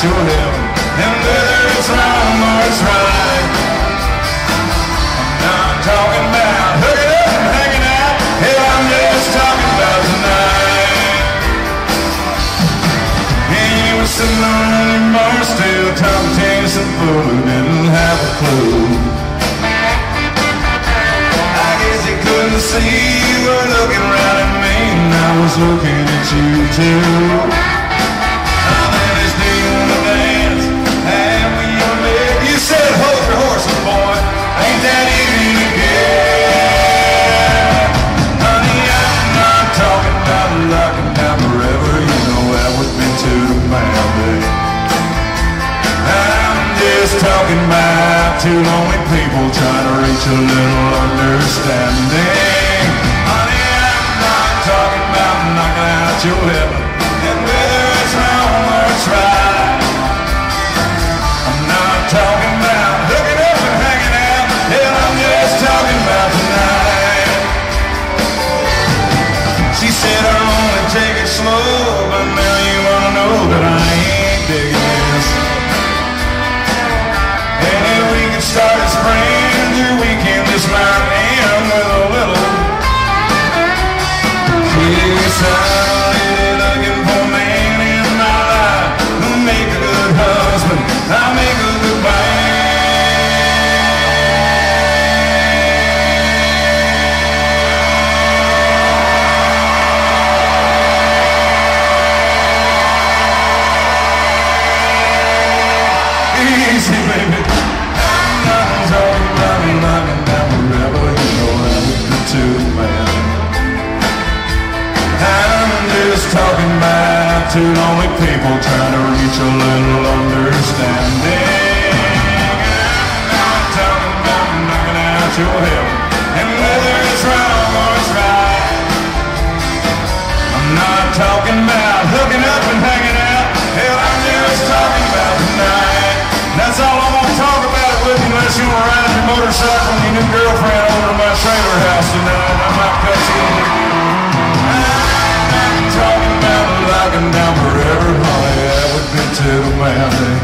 to them, and whether it's wrong or it's right, I'm not talking about hooking up and hanging out. Hell, I'm just talking about tonight. And you were so lonely, more still talking to some fool who didn't have a clue. I guess you couldn't see, you were looking right at me, and I was looking at you too. Talking about two lonely people trying to reach a little understanding. Honey, I'm not talking about knocking out your lip, and whether it's wrong or it's right, I'm not talking about hooking up and hanging out. Hell, I'm just talking about tonight. She said I only take it slow, but now you wanna know that I ain't digging this. Start as friends, your weekend is mine, and with a little kiss, I'll leave it looking for a man in my life who'll make a good husband, I'll make a good wife. Easy, baby. Talking about two lonely people trying to reach a little understanding. I'm not talking about knocking out your hip, and whether it's wrong or it's right, I'm not talking about hooking up and hanging out. Hell, I'm just talking about tonight. That's all I want to talk about it with you, unless you want to ride your motorcycle and your new girlfriend over to my trailer house tonight. I might cut you in. Talking about locking down forever, honey, that would be too demanding.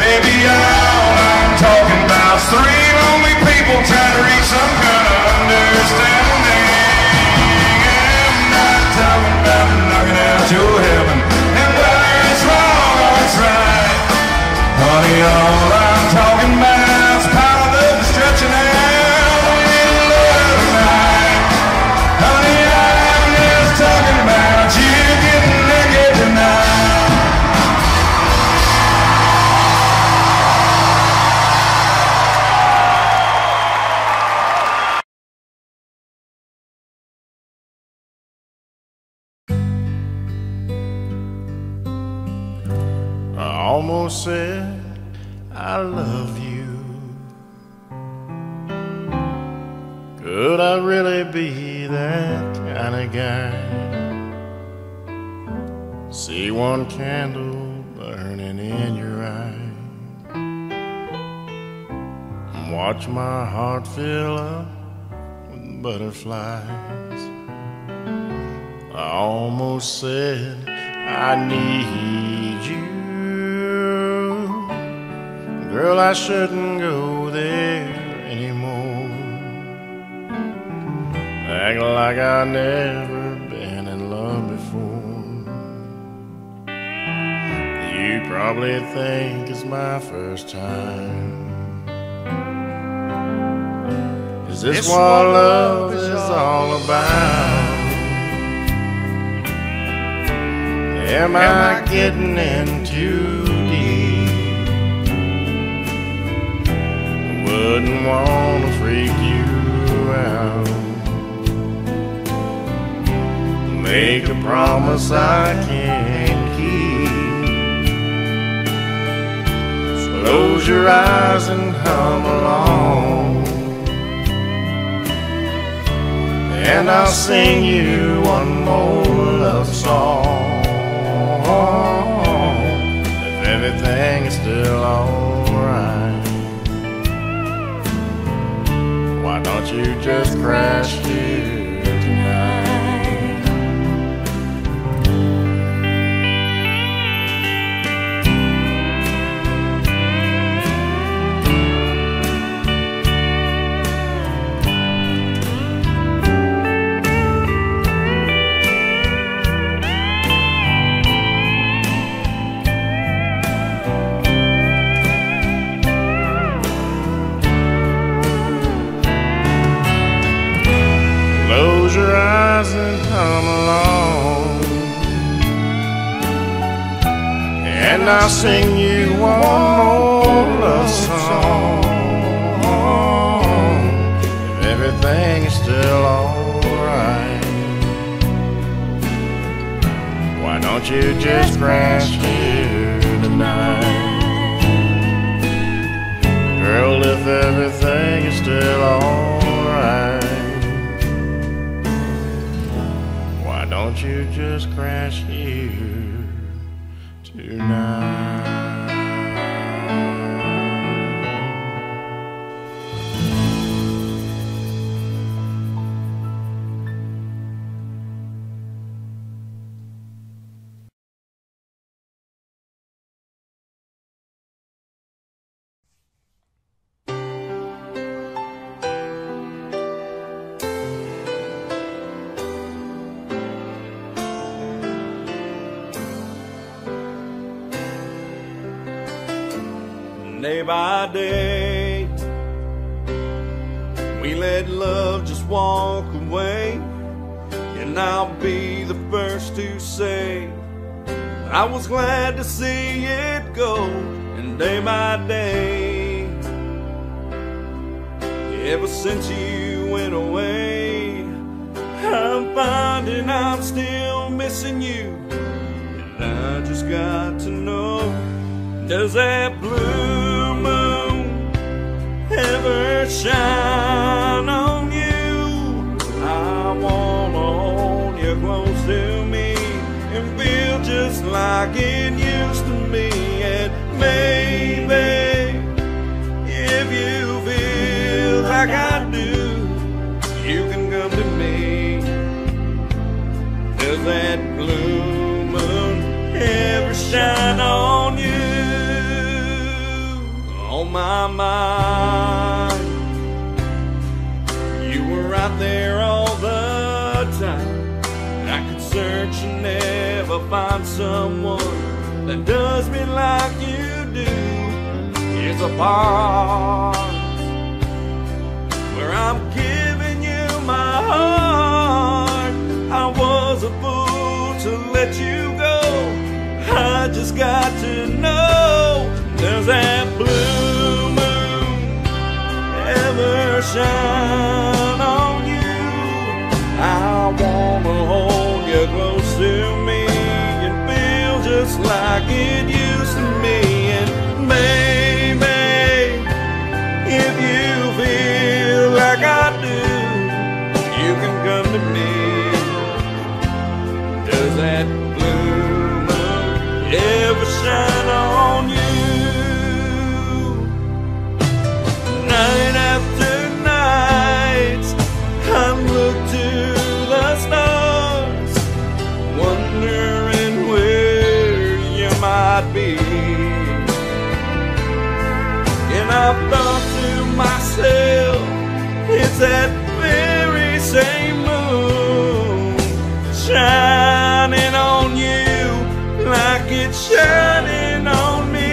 Baby, all I'm talking about is three lonely people trying to reach some kind of understanding. I'm not talking about knocking out your heaven, and whether it's wrong or it's right, honey, all I'm talking about is piled up and stretching out. Almost said I love you. Could I really be that kind of guy? See one candle burning in your eye, watch my heart fill up with butterflies. I almost said I need you. Girl, I shouldn't go there anymore. Act like I've never been in love before. You probably think it's my first time. Is this what love is all about? Am I getting in too deep? Wouldn't wanna freak you out. Make a promise I can't keep. So close your eyes and hum along, and I'll sing you one more love song. If everything is still alright, why don't you just crash here tonight? and I'll sing you one more love song. If everything is still alright, why don't you just crash here tonight? Girl, if everything is still alright, why don't you just crash here tonight? Day by day, we let love just walk away, and I'll be the first to say I was glad to see it go. And day by day, ever since you went away, I'm finding I'm still missing you, and I just got to know, does that blue ever shine on you? I wanna hold you close to me and feel just like it used to be. And maybe if you feel like I do, you can come to me. Does that blue moon ever shine on you? On my mind, you were out there all the time. I could search and never find someone that does me like you do. Here's a part where I'm giving you my heart. I was a fool to let you go. I just got to know, does that blue moon ever shine on you? I wanna hold you close to me and feel just like it used to be. And maybe if you feel like I do, you can come to me. Does that blue moon ever shine on you? Night after night, I'm looked to the stars, wondering where you might be. And I've thought to myself, it's that very same moon shining on you like it's shining on me.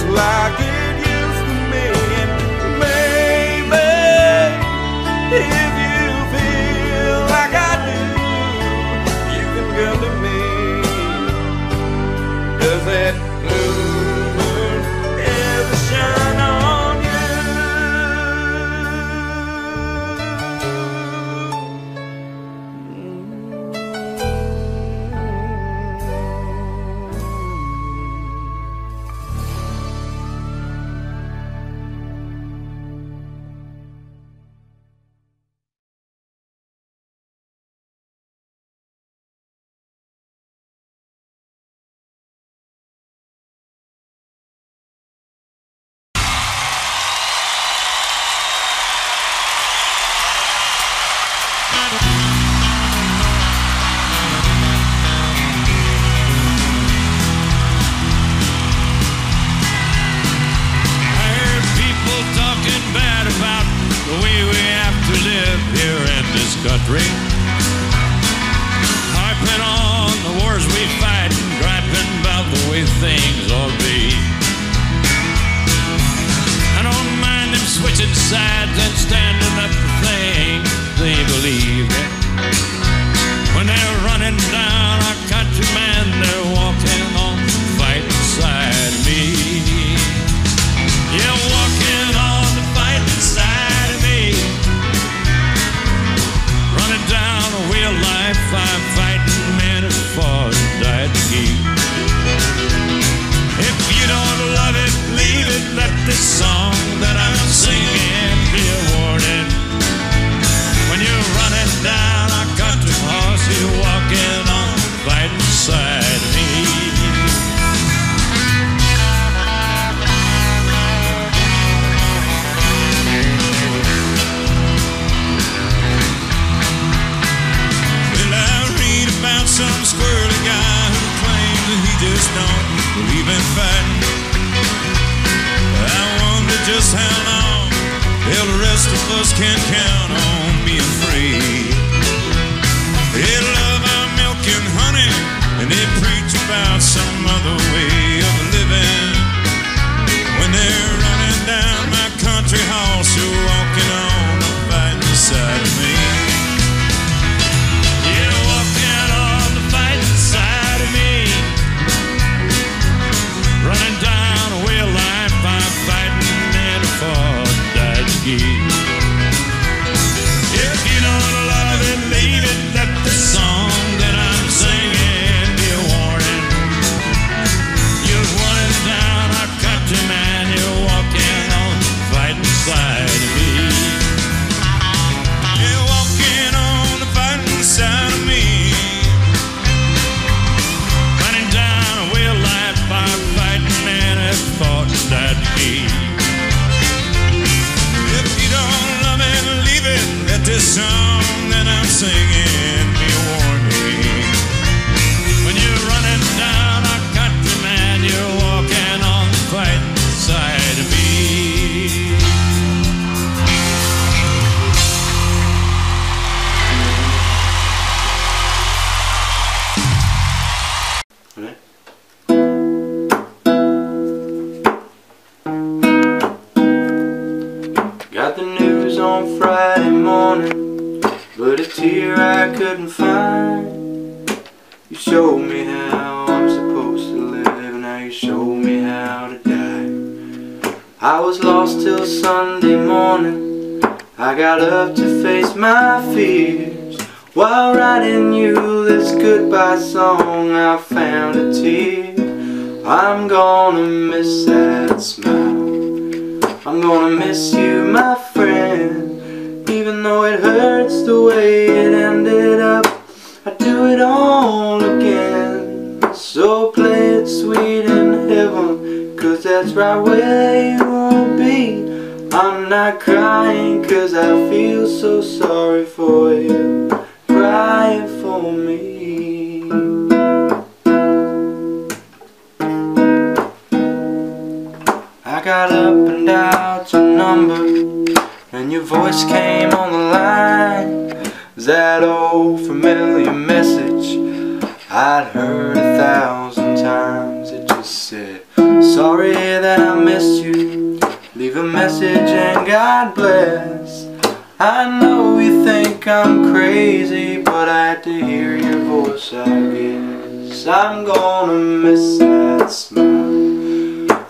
Like it used to be. free. Harping on the wars we fight and griping about the way things ought to be. I don't mind them switching sides and standing up for things they believe in. When they're running down our countrymen, they're walking on the fighting side of me. Yeah, walking on the fighting side of me. Running down a real life, I'm fighting men as far as I can keep. If you don't love it, leave it. Let this song that I'm singing be a warning. When you're running down our country horse, you're walking on the fighting side of me. Some squirrely guy who claims that he just don't believe in fighting. I wonder just how long till the rest of us can count on being free. They love our milk and honey, and they preach about some other way of living. When they're running down my country house, you're walking on the fighting side of me. Running down a way of life, I'm fighting and afford to die to keep. If you don't love it, leave it. Let the song that I'm singing be a warning. You're running down our country, man. You're walking on the fighting side of me. You're walking on the fighting side of me. Running down a way of life, I'm thoughts that be. If you don't love it, leave it. Let this song that I'm singing be a warning. When you're running down our country, man, you're walking on the fighting side of me. On Friday morning, but a tear I couldn't find. You showed me how I'm supposed to live, now you showed me how to die. I was lost till Sunday morning. I got up to face my fears. While writing you this goodbye song, I found a tear. I'm gonna miss that smile. I'm gonna miss you, my friend. Even though it hurts the way it ended up, I'd do it all again. So play it sweet in heaven, cause that's right where you wanna be. I'm not crying cause I feel so sorry for you. Crying for me. I got up and out your number, and your voice came on the line. Was that old familiar message I'd heard a thousand times. It just said, sorry that I missed you, leave a message and God bless. I know you think I'm crazy, but I had to hear your voice, I guess. I'm gonna miss that smile.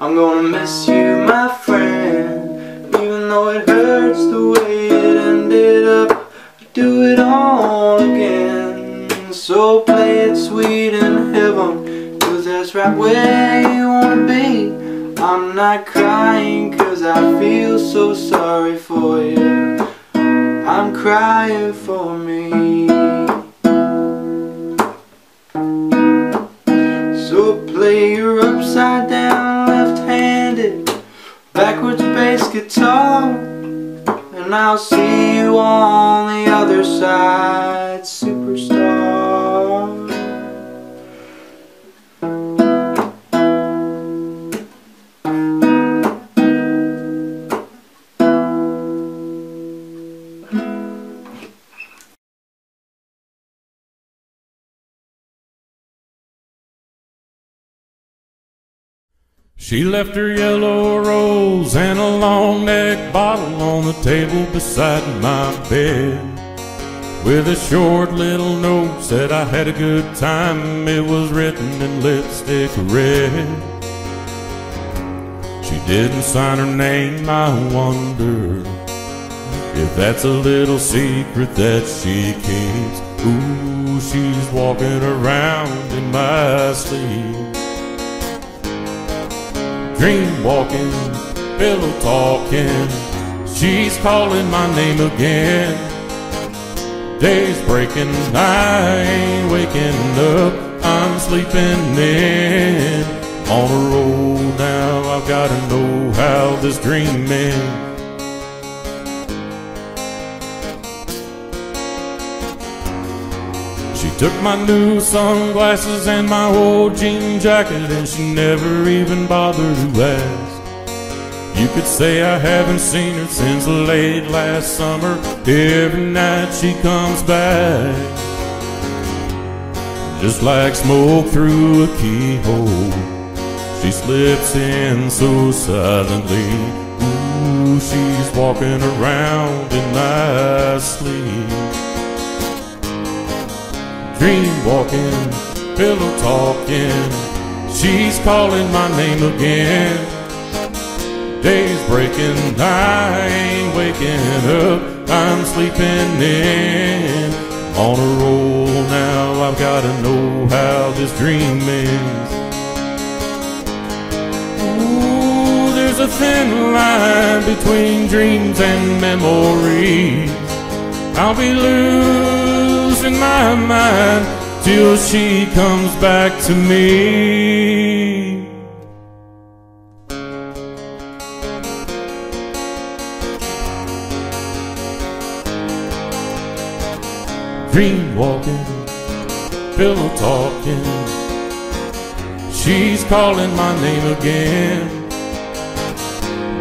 I'm gonna miss you, my friend. Even though it hurts the way it ended up, I do it all again. So play it sweet in heaven, cause that's right where you wanna be. I'm not crying cause I feel so sorry for you. I'm crying for me. So play your upside down, left-handed, backwards bass guitar, and I'll see you on the other side, superstar. She left her yellow rose and a long neck bottle on the table beside my bed, with a short little note said I had a good time. It was written in lipstick red. She didn't sign her name, I wonder if that's a little secret that she keeps. Ooh, she's walking around in my sleep, dream walking, pillow talking. She's calling my name again. Day's breaking, I ain't waking up. I'm sleeping in on a roll now. I've gotta know how this dream ends. She took my new sunglasses and my old jean jacket, and she never even bothered to ask. You could say I haven't seen her since late last summer. Every night she comes back, just like smoke through a keyhole. She slips in so silently. Ooh, she's walking around in my sleep, dream walking, pillow talking. She's calling my name again. Day's breaking, I ain't waking up. I'm sleeping in on a roll now. I've gotta know how this dream ends. Ooh, there's a thin line between dreams and memories. I'll be loose in my mind till she comes back to me. Dream walking, pillow talking. She's calling my name again.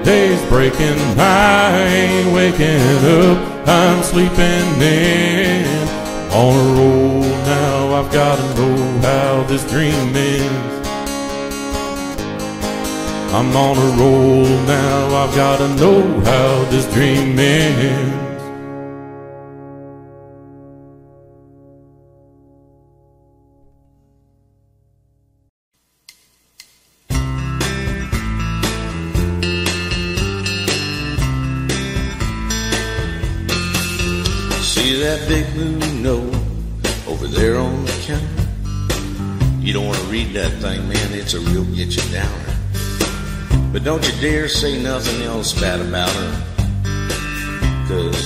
Day's breaking, I ain't waking up. I'm sleeping in on a roll now. I've gotta know how this dream ends. I'm on a roll now. I've gotta know how this dream ends. See that big blue note over there on the counter? You don't want to read that thing, man. It's a real get you downer. But don't you dare say nothing else bad about her, 'cause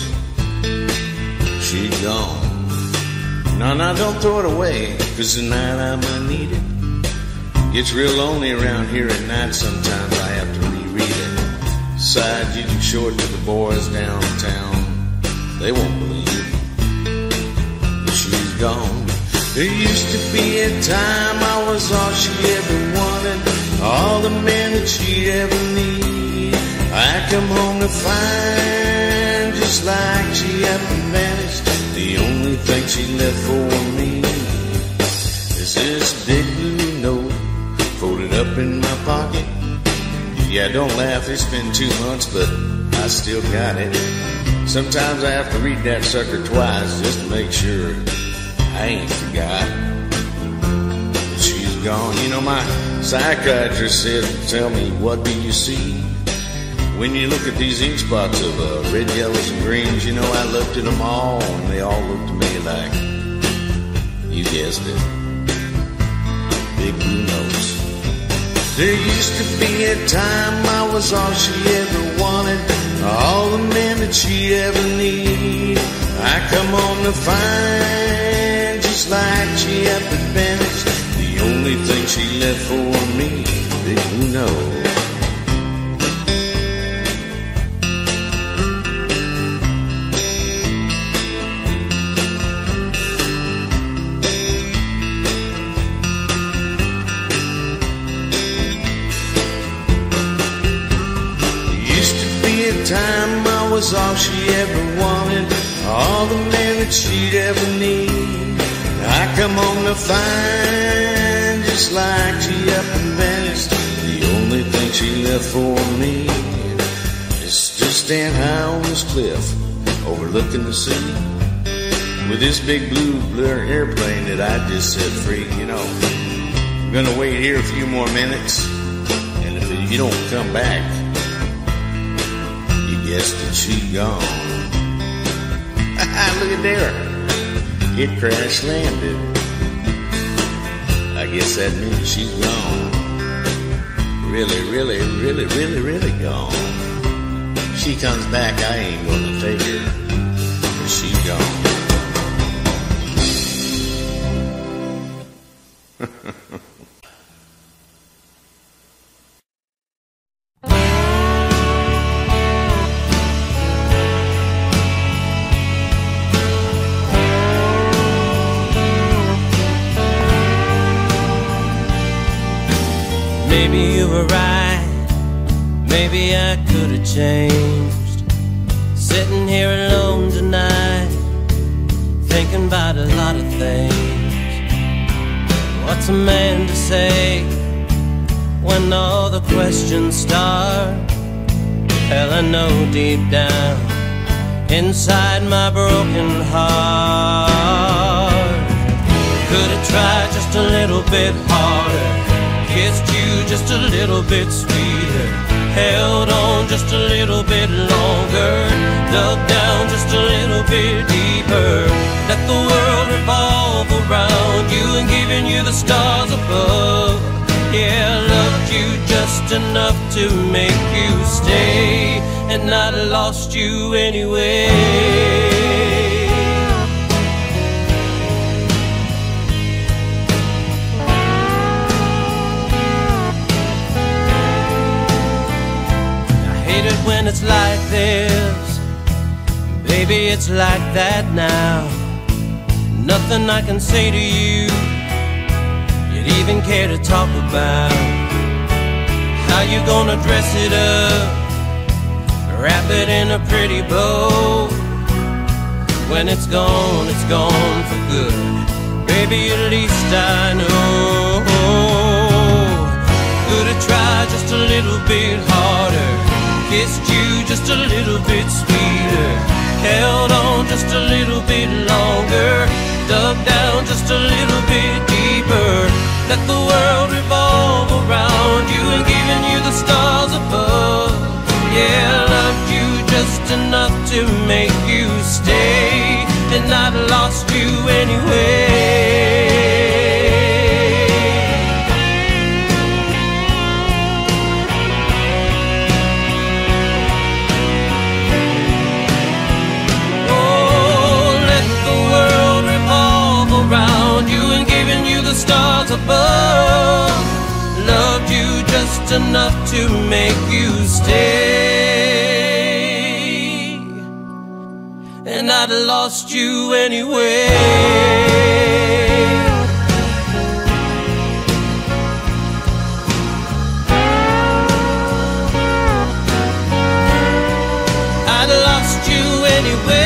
she's gone. No, no, don't throw it away, 'cause tonight I'm gonna need it. It's real lonely around here at night. Sometimes I have to reread it. Besides, you can show it to the boys downtown. They won't believe that she's gone. There used to be a time I was all she ever wanted, all the man that she ever needed. I come home to find just like she ever vanished. The only thing she left for me is this big blue note folded up in my pocket. Yeah, don't laugh, it's been two months, but I still got it. Sometimes I have to read that sucker twice just to make sure I ain't forgot that she's gone. You know, my psychiatrist said, tell me, what do you see when you look at these ink spots of uh, red, yellows, and greens? You know, I looked at them all, and they all looked to me like, you guessed it, big blue notes. There used to be a time I was all she ever wanted, all the men that she ever needed. I come on to find just like she ever vanished. The only thing she left for me, did you know? Time I was all she ever wanted, all the man that she'd ever need. I come on to find just like she up and vanished. The only thing that she left for me is just down high on this cliff overlooking the sea, with this big blue blur airplane that I just set free. You know, I'm gonna wait here a few more minutes, and if you don't come back, you guessed it, she gone. Look at there, it crash landed. I guess that means she's gone. Really, really, really, really, really gone. She comes back, I ain't gonna take her, 'cause she's gone. Maybe you were right, maybe I could have changed. Sitting here alone tonight, thinking about a lot of things. What's a man to say when all the questions start? Hell, I know deep down inside my broken heart, could have tried just a little bit harder, kissed you just a little bit sweeter, held on just a little bit longer, dug down just a little bit deeper, let the world revolve around you and giving you the stars above. Yeah, I loved you just enough to make you stay, and I lost you anyway. When it's like this, baby, it's like that now. Nothing I can say to you you'd even care to talk about. How you gonna dress it up, wrap it in a pretty bow? When it's gone, it's gone for good. Baby, at least I know. Could have tried just a little bit harder, kissed you just a little bit sweeter, held on just a little bit longer, dug down just a little bit deeper, let the world revolve around you and giving you the stars above. Yeah, I loved you just enough to make you stay, and I lost you anyway. Stars above, loved you just enough to make you stay, and I'd have lost you anyway. I'd have lost you anyway.